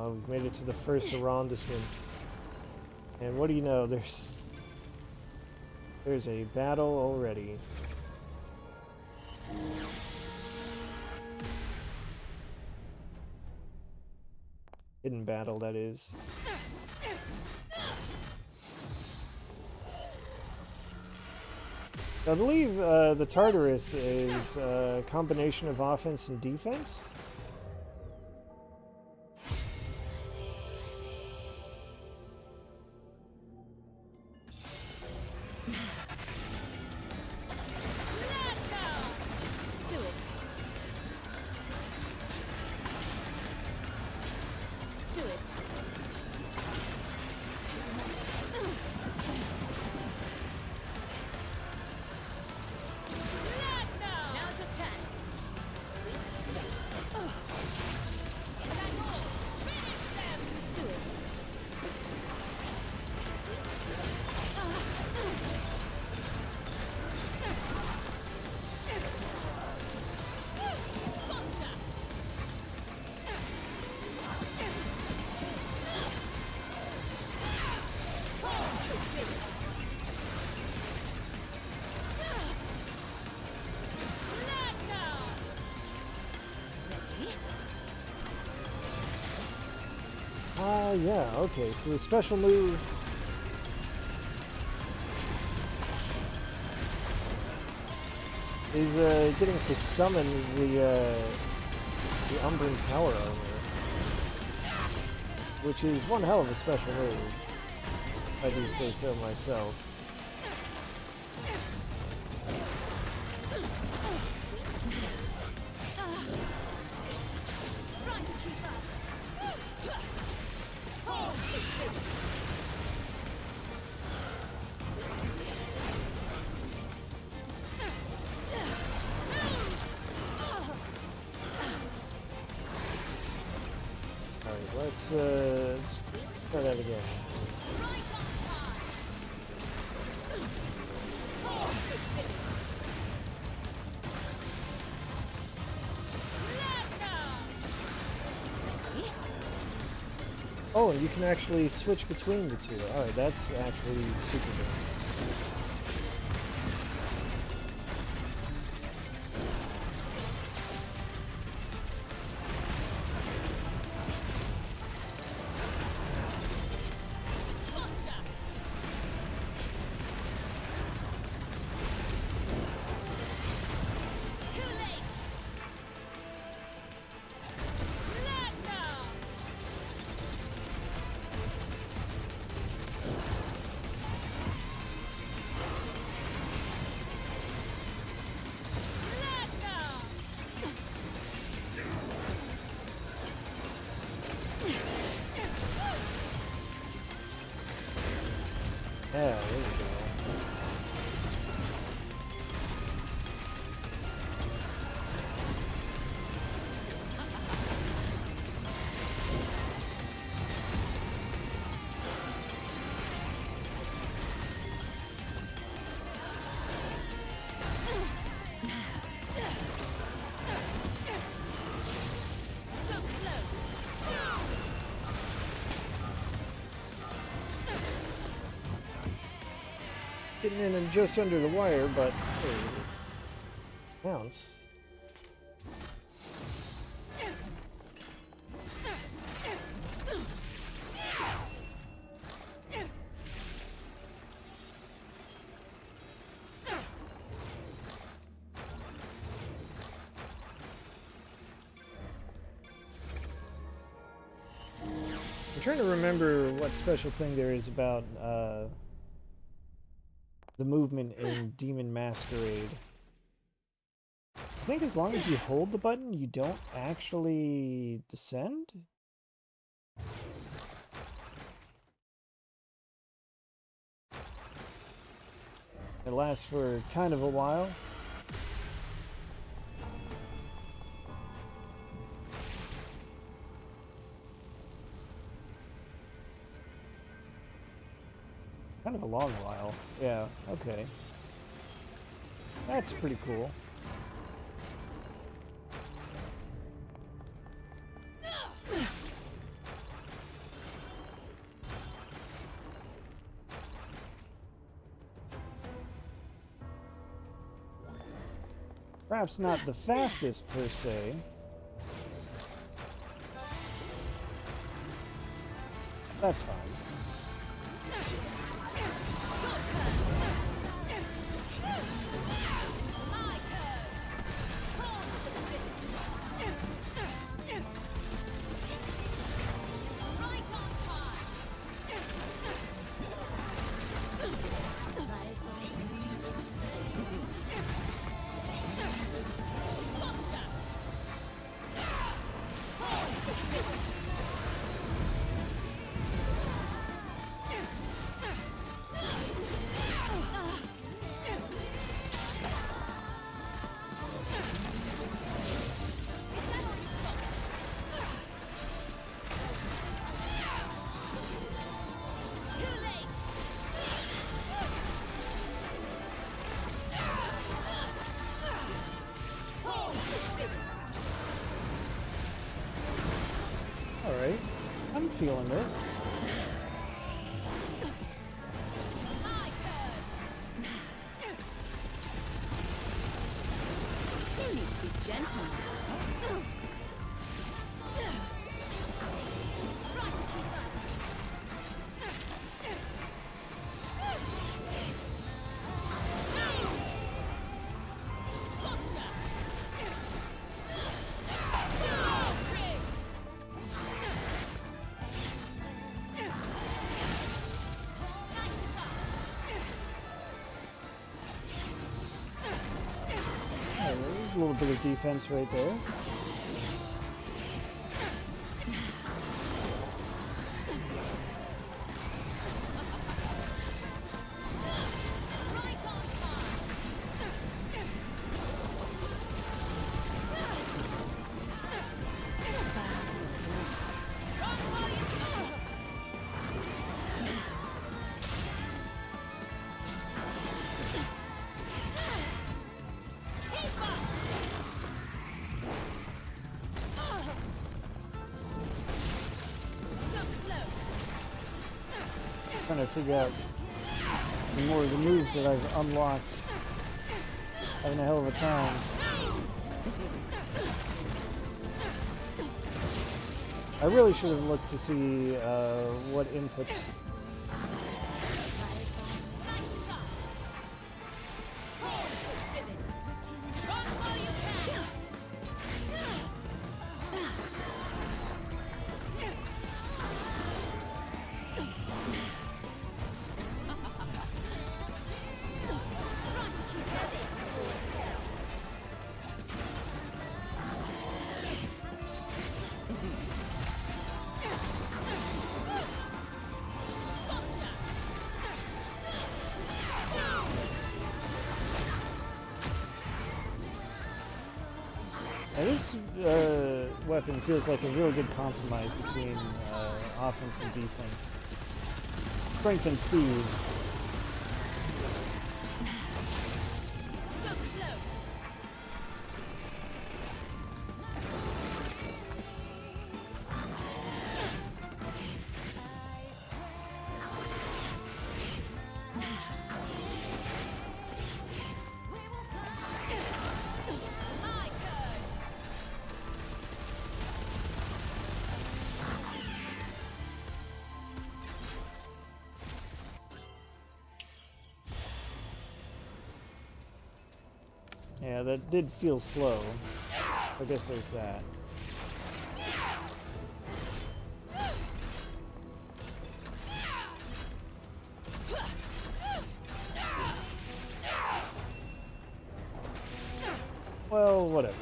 Uh, we've made it to the first arrondissement. And what do you know, there's... There's a battle already. Hidden battle, that is. I believe uh, the Tartarus is a combination of offense and defense. Uh, yeah, okay, so the special move... is uh, getting to summon the, uh, the Umbra power armor. Which is one hell of a special move, if I do say so myself. Let's, uh, let's try that again. Oh, and you can actually switch between the two. Alright, that's actually super good. Getting in and just under the wire, but hey, bounce. I'm trying to remember what special thing there is about uh, the movement in Demon Masquerade. I think as long as you hold the button, you don't actually descend? It lasts for kind of a while. Kind of a long while. Yeah, okay. That's pretty cool. Perhaps not the fastest per se. That's fine. Feeling this. A little bit of defense right there. Trying to figure out the more of the moves that I've unlocked. Having a hell of a time. I really should have looked to see uh, what inputs. Weapon feels like a really good compromise between uh, offense and defense. Strength and speed. Yeah, that did feel slow. I guess there's that. Well, whatever.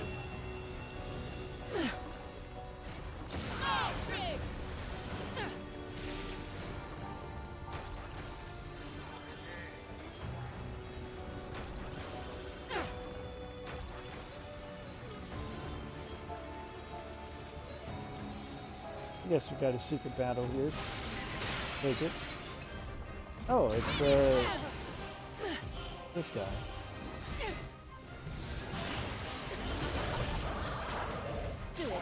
I guess we got a secret battle here. Take it. Oh, it's uh, this guy. Do it.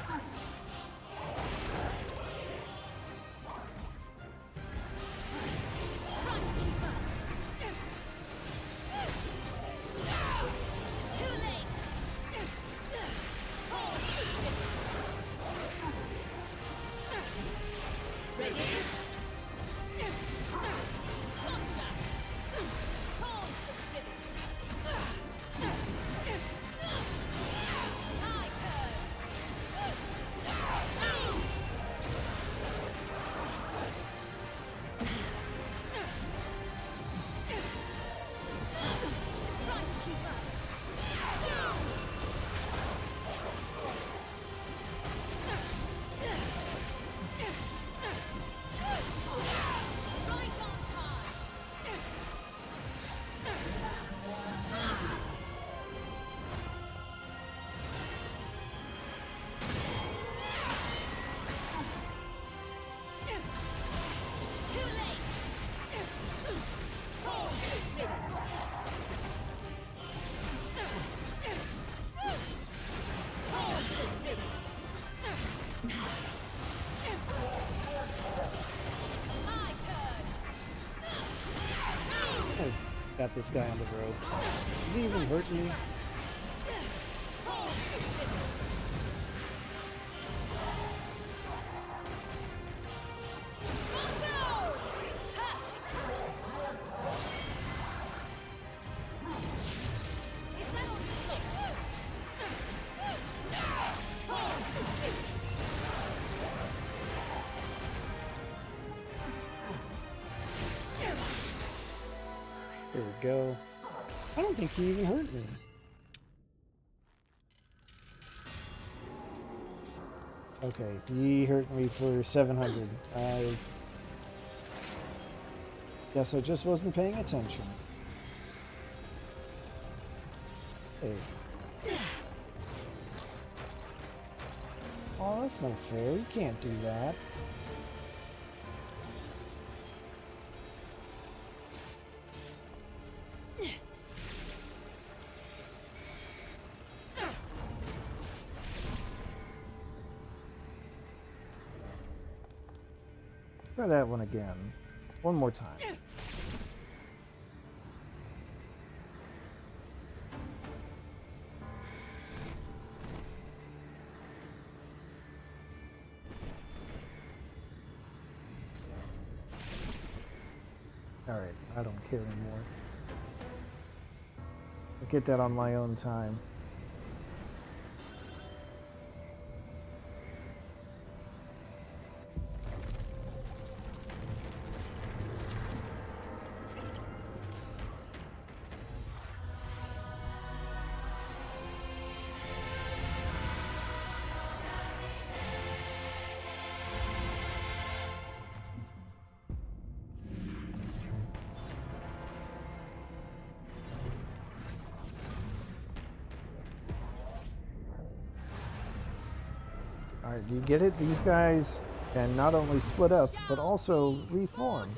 Got this guy on the ropes. Does he even hurt me? Go. I don't think he even hurt me. Okay, he hurt me for seven hundred. I guess I just wasn't paying attention. Hey. Oh, that's not fair. You can't do that. Try that one again. One more time. Alright, I don't care anymore. I'll get that on my own time. Do you get it? These guys can not only split up, but also reform.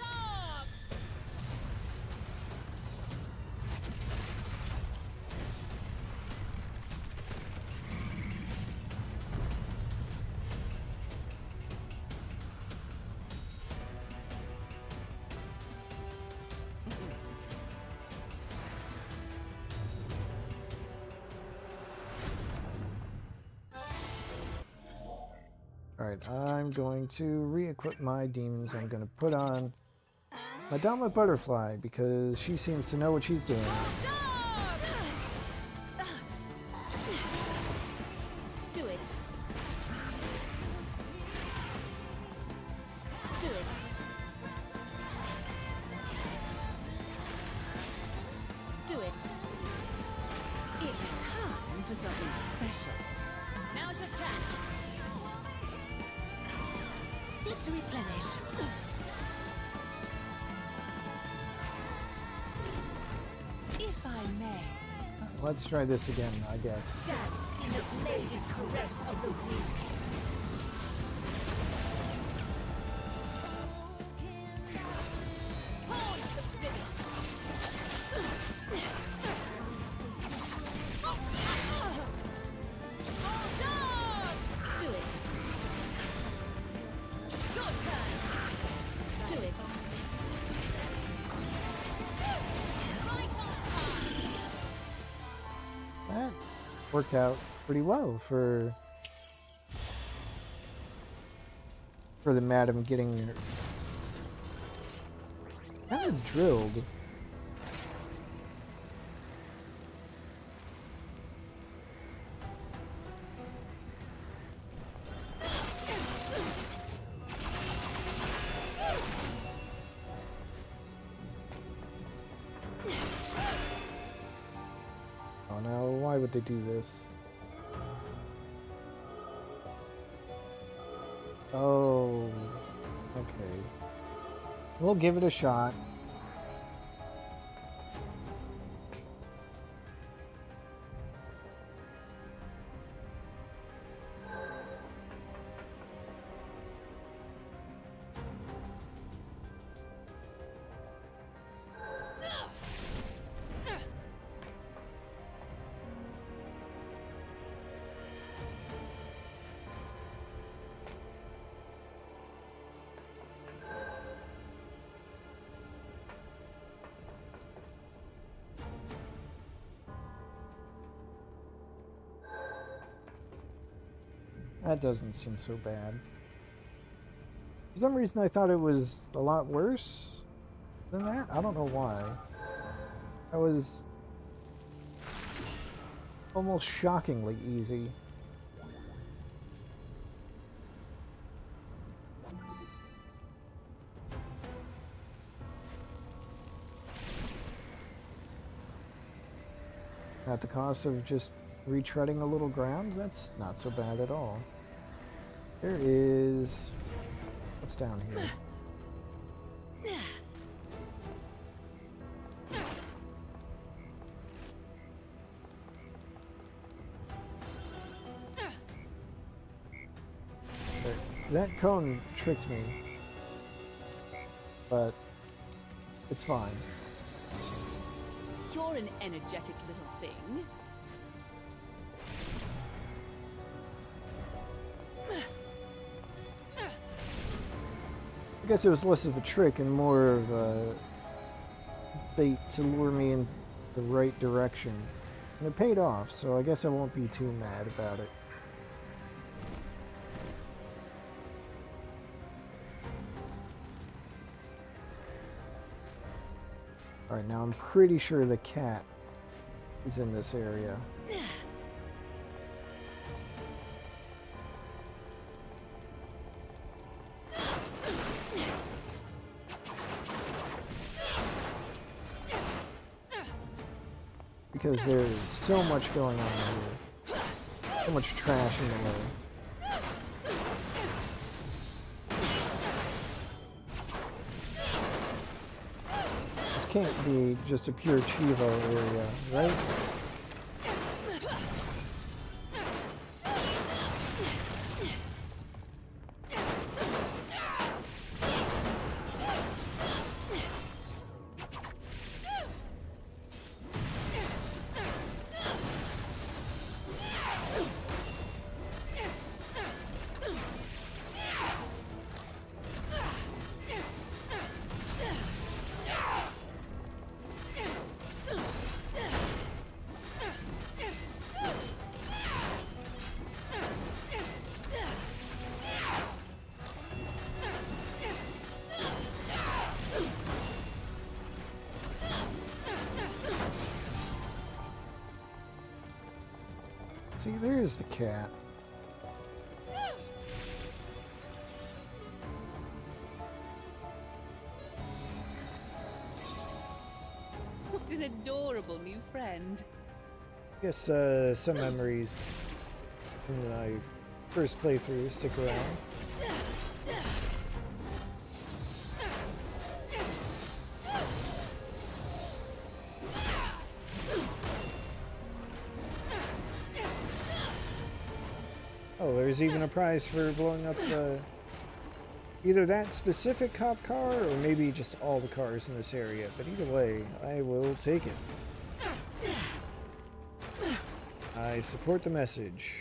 I'm going to re-equip my demons. I'm going to put on my Douma Butterfly because she seems to know what she's doing. Do it. Do it. Do it. It's time for something. Let's replenish. If I may. Let's try this again, I guess. Dance in the bladed caress of the weak. Worked out pretty well for for the madam getting kind of drilled. To do this. Oh, okay. We'll give it a shot. That doesn't seem so bad. For some reason I thought it was a lot worse than that. I don't know why. That was almost shockingly easy. At the cost of just retreading a little ground, that's not so bad at all. There is... what's down here? There. That cone tricked me, but it's fine. You're an energetic little thing. I guess it was less of a trick and more of a bait to lure me in the right direction. And it paid off, so I guess I won't be too mad about it. Alright, now I'm pretty sure the cat is in this area. Because there is so much going on here. So much trash in the way. This can't be just a pure Cheevo area, right? See, there's the cat. What an adorable new friend. I guess uh, some memories from my first playthrough stick around. there's even a prize for blowing up the, either that specific cop car or maybe just all the cars in this area. But either way, I will take it. I support the message.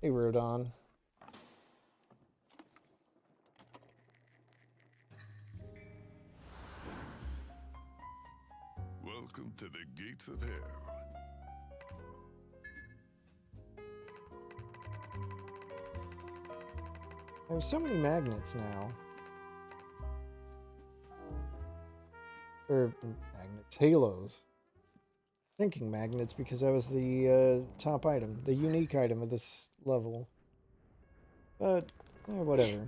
Hey, Rodon. Welcome to the Gates of Hell. There's so many magnets now. Or magnets, halos. Thinking magnets because that was the uh, top item, the unique item of this level. But eh, whatever.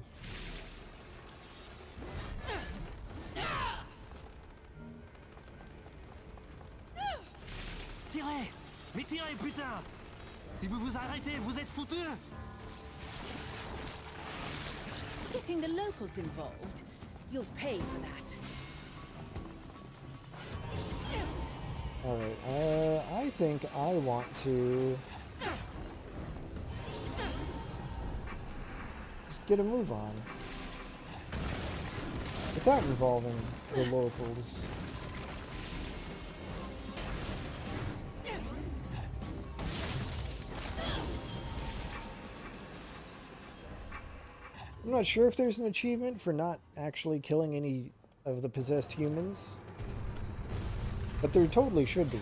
Tirez, mais tirez putain! Si vous vous arrêtez, vous êtes foutus. Getting the locals involved, you'll pay for that. Alright, uh, I think I want to just get a move on without involving the locals. I'm not sure if there's an achievement for not actually killing any of the possessed humans. But there totally should be.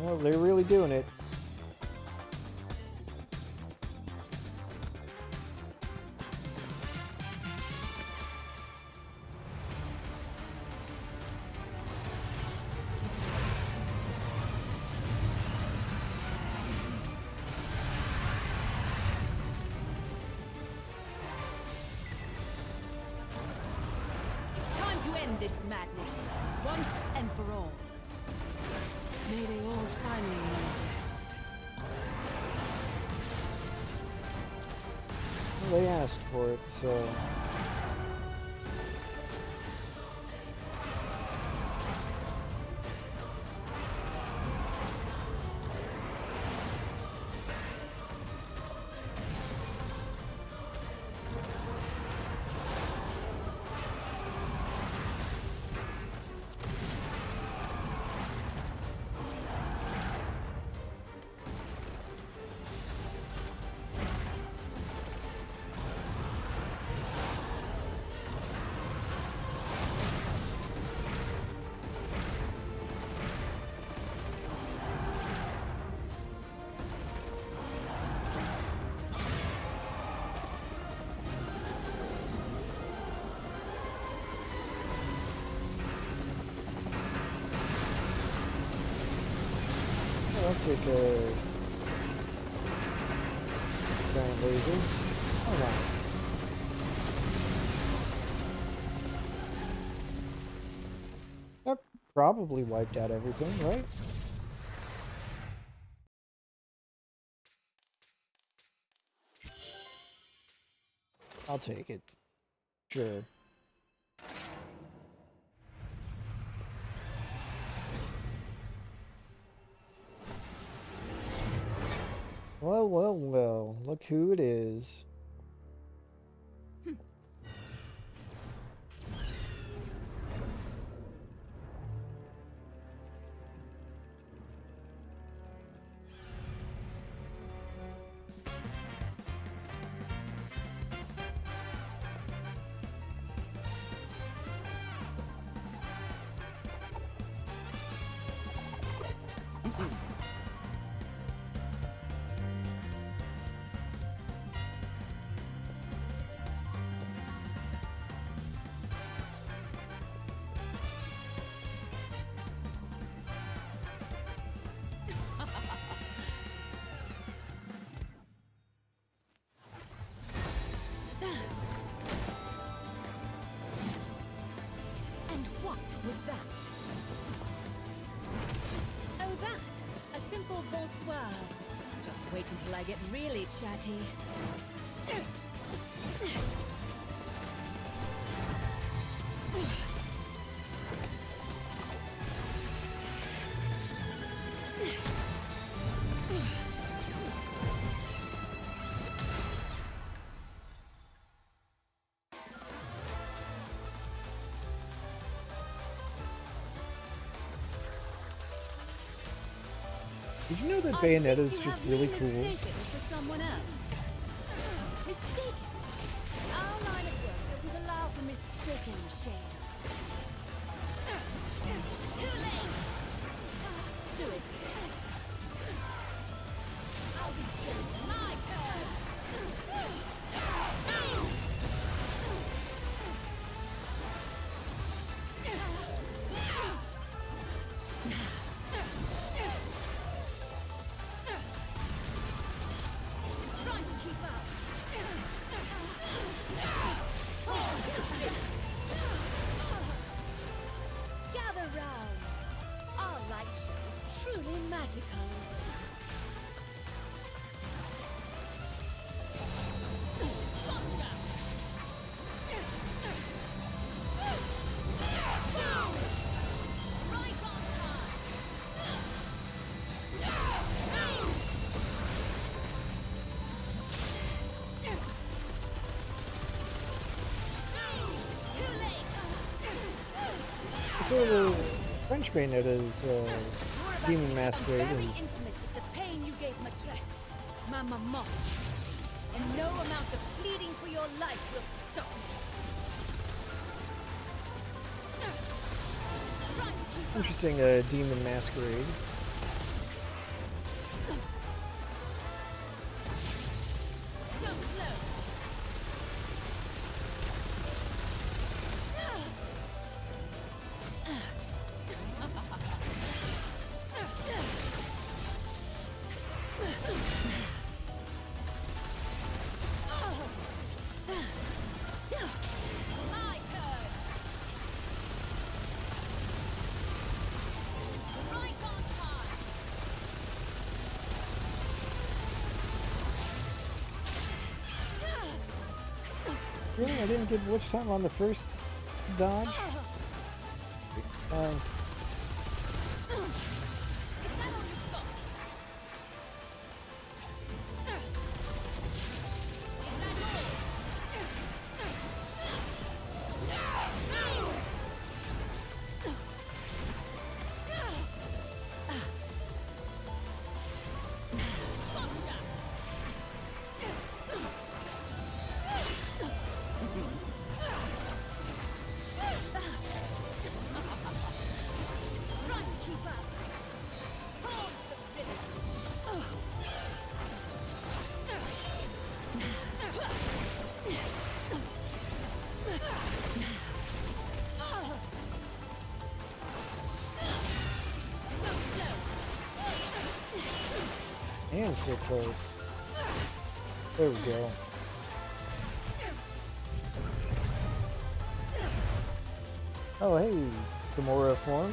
Well, they're really doing it. Take a giant laser. Oh wow. That probably wiped out everything, right? I'll take it. Sure. Well, well, well, look who it is. Hm. until I get really chatty. Did you know that Bayonetta is just really cool? Mistaken. Our line of work doesn't allow for mistaken shame. Too late. Do it. I'll be done. My turn. So the French Bayonetta is uh, Demon Masquerade. Very intimate with the pain you gave Matress, my mama. And no amount of pleading for your life will stop me. Interesting, uh, Demon Masquerade. I didn't get Witch time on the first dodge. Uh, And so close. There we go. Oh hey, Gamora form.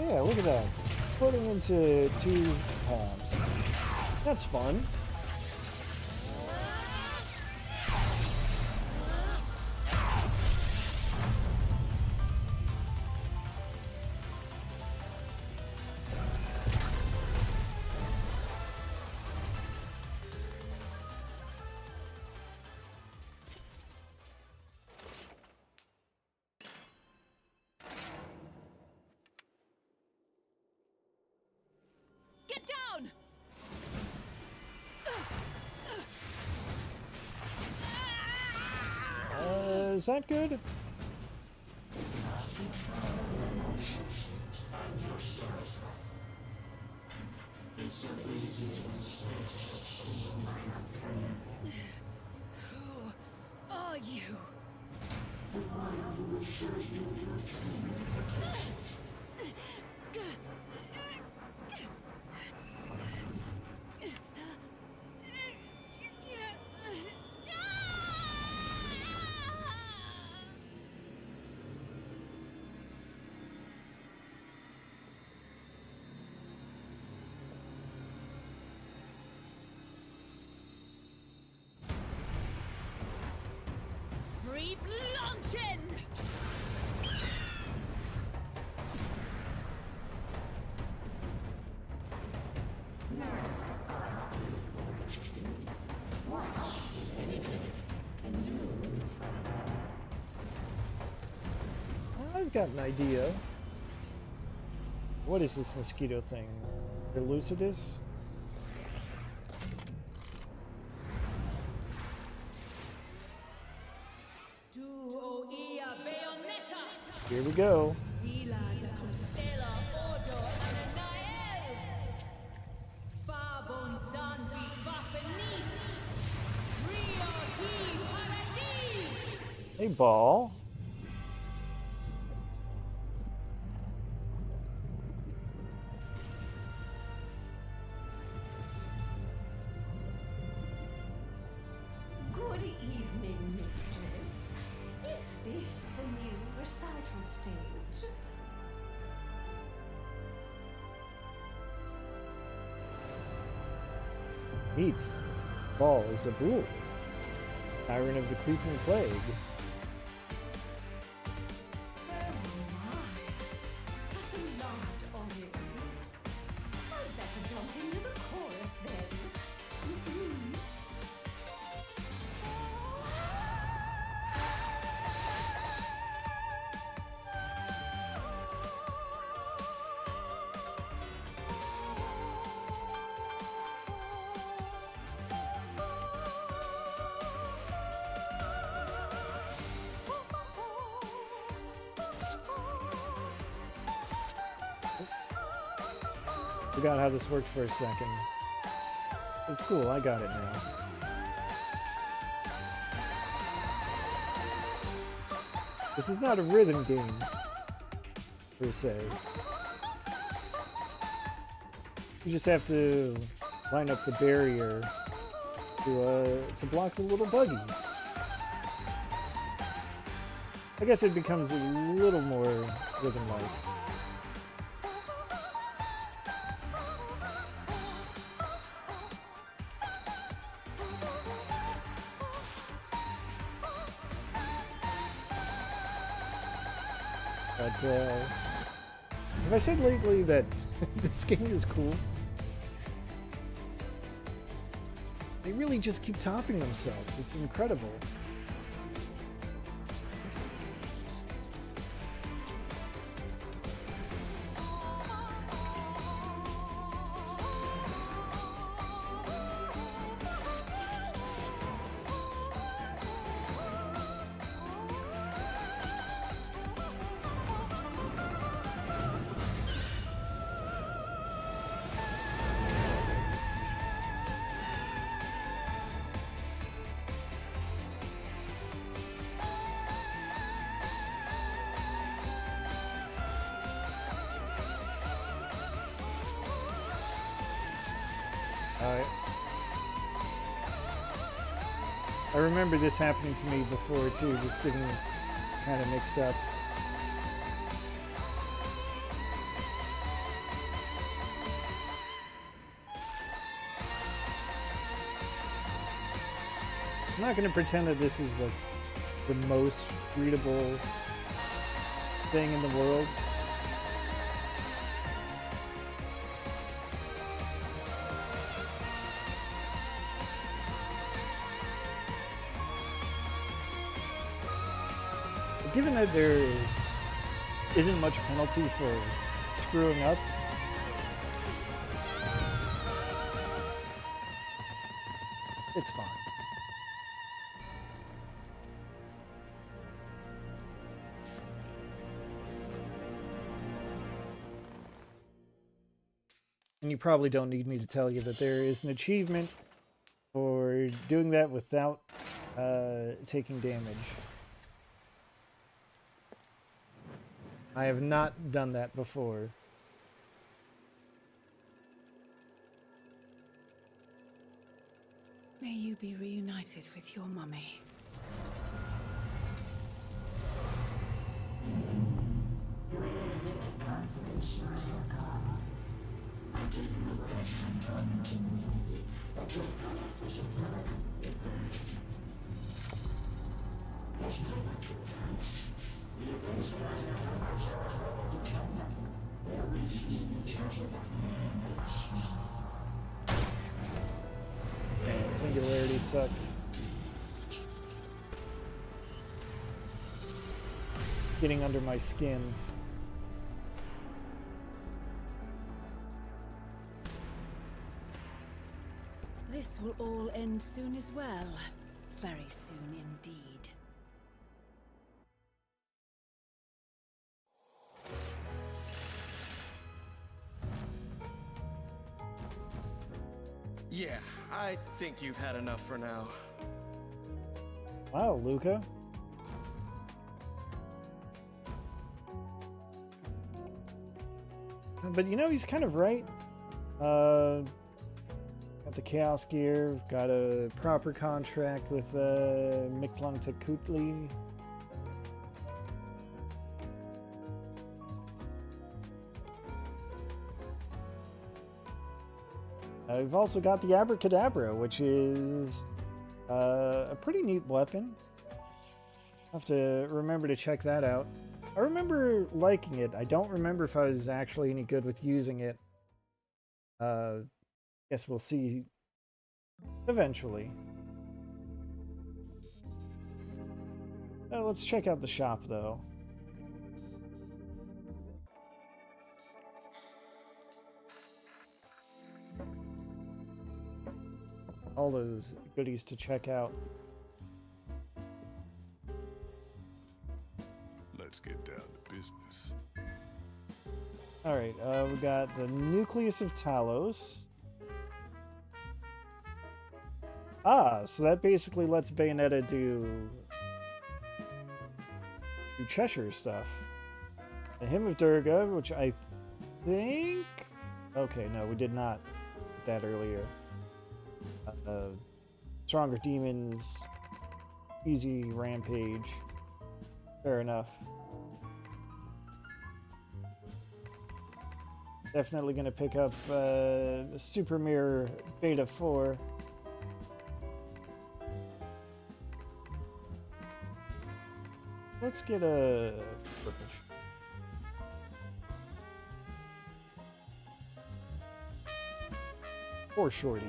Yeah, look at that. Putting into two palms. That's fun. Is that good? Who are you? The one who assures you your true protection. I've got an idea. What is this mosquito thing? Ilucidus? Here we go. Hey, Ball. Good evening, mistress. Is this the new recital stage? Meets Ball is a Bull, Siren of the Creeping Plague. Forgot how this worked for a second. It's cool, I got it now. This is not a rhythm game, per se. You just have to line up the barrier to, uh, to block the little buggies. I guess it becomes a little more rhythm-like. But, uh, have I said lately that this game is cool? They really just keep topping themselves. It's incredible. I remember this happening to me before too, just getting kind of mixed up. I'm not going to pretend that this is like the most readable thing in the world. Given that there isn't much penalty for screwing up, it's fine. And you probably don't need me to tell you that there is an achievement for doing that without uh, taking damage. I have not done that before. May you be reunited with your mummy. Man, singularity sucks. getting under my skin. This will all end soon as well. Very soon indeed. Yeah, I think you've had enough for now. Wow, Luca. But you know, he's kind of right. Uh, got the Chaos Gear, got a proper contract with uh, Mictlantecuhtli. Uh, we've also got the Abracadabra, which is uh, a pretty neat weapon. I'll have to remember to check that out. I remember liking it. I don't remember if I was actually any good with using it. Uh, guess we'll see eventually. Uh, let's check out the shop, though. All those goodies to check out. Let's get down to business. All right, uh, we got the nucleus of Talos. Ah, so that basically lets Bayonetta do, do Cheshire stuff. The Hymn of Durga, which I think... Okay, no, we did not get that earlier. Uh, stronger demons, easy rampage. Fair enough. Definitely gonna pick up uh, super mirror beta four. Let's get a purple. Or shorty.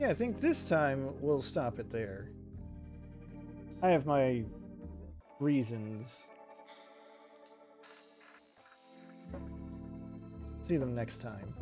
I think this time we'll stop it there. I have my reasons. See them next time.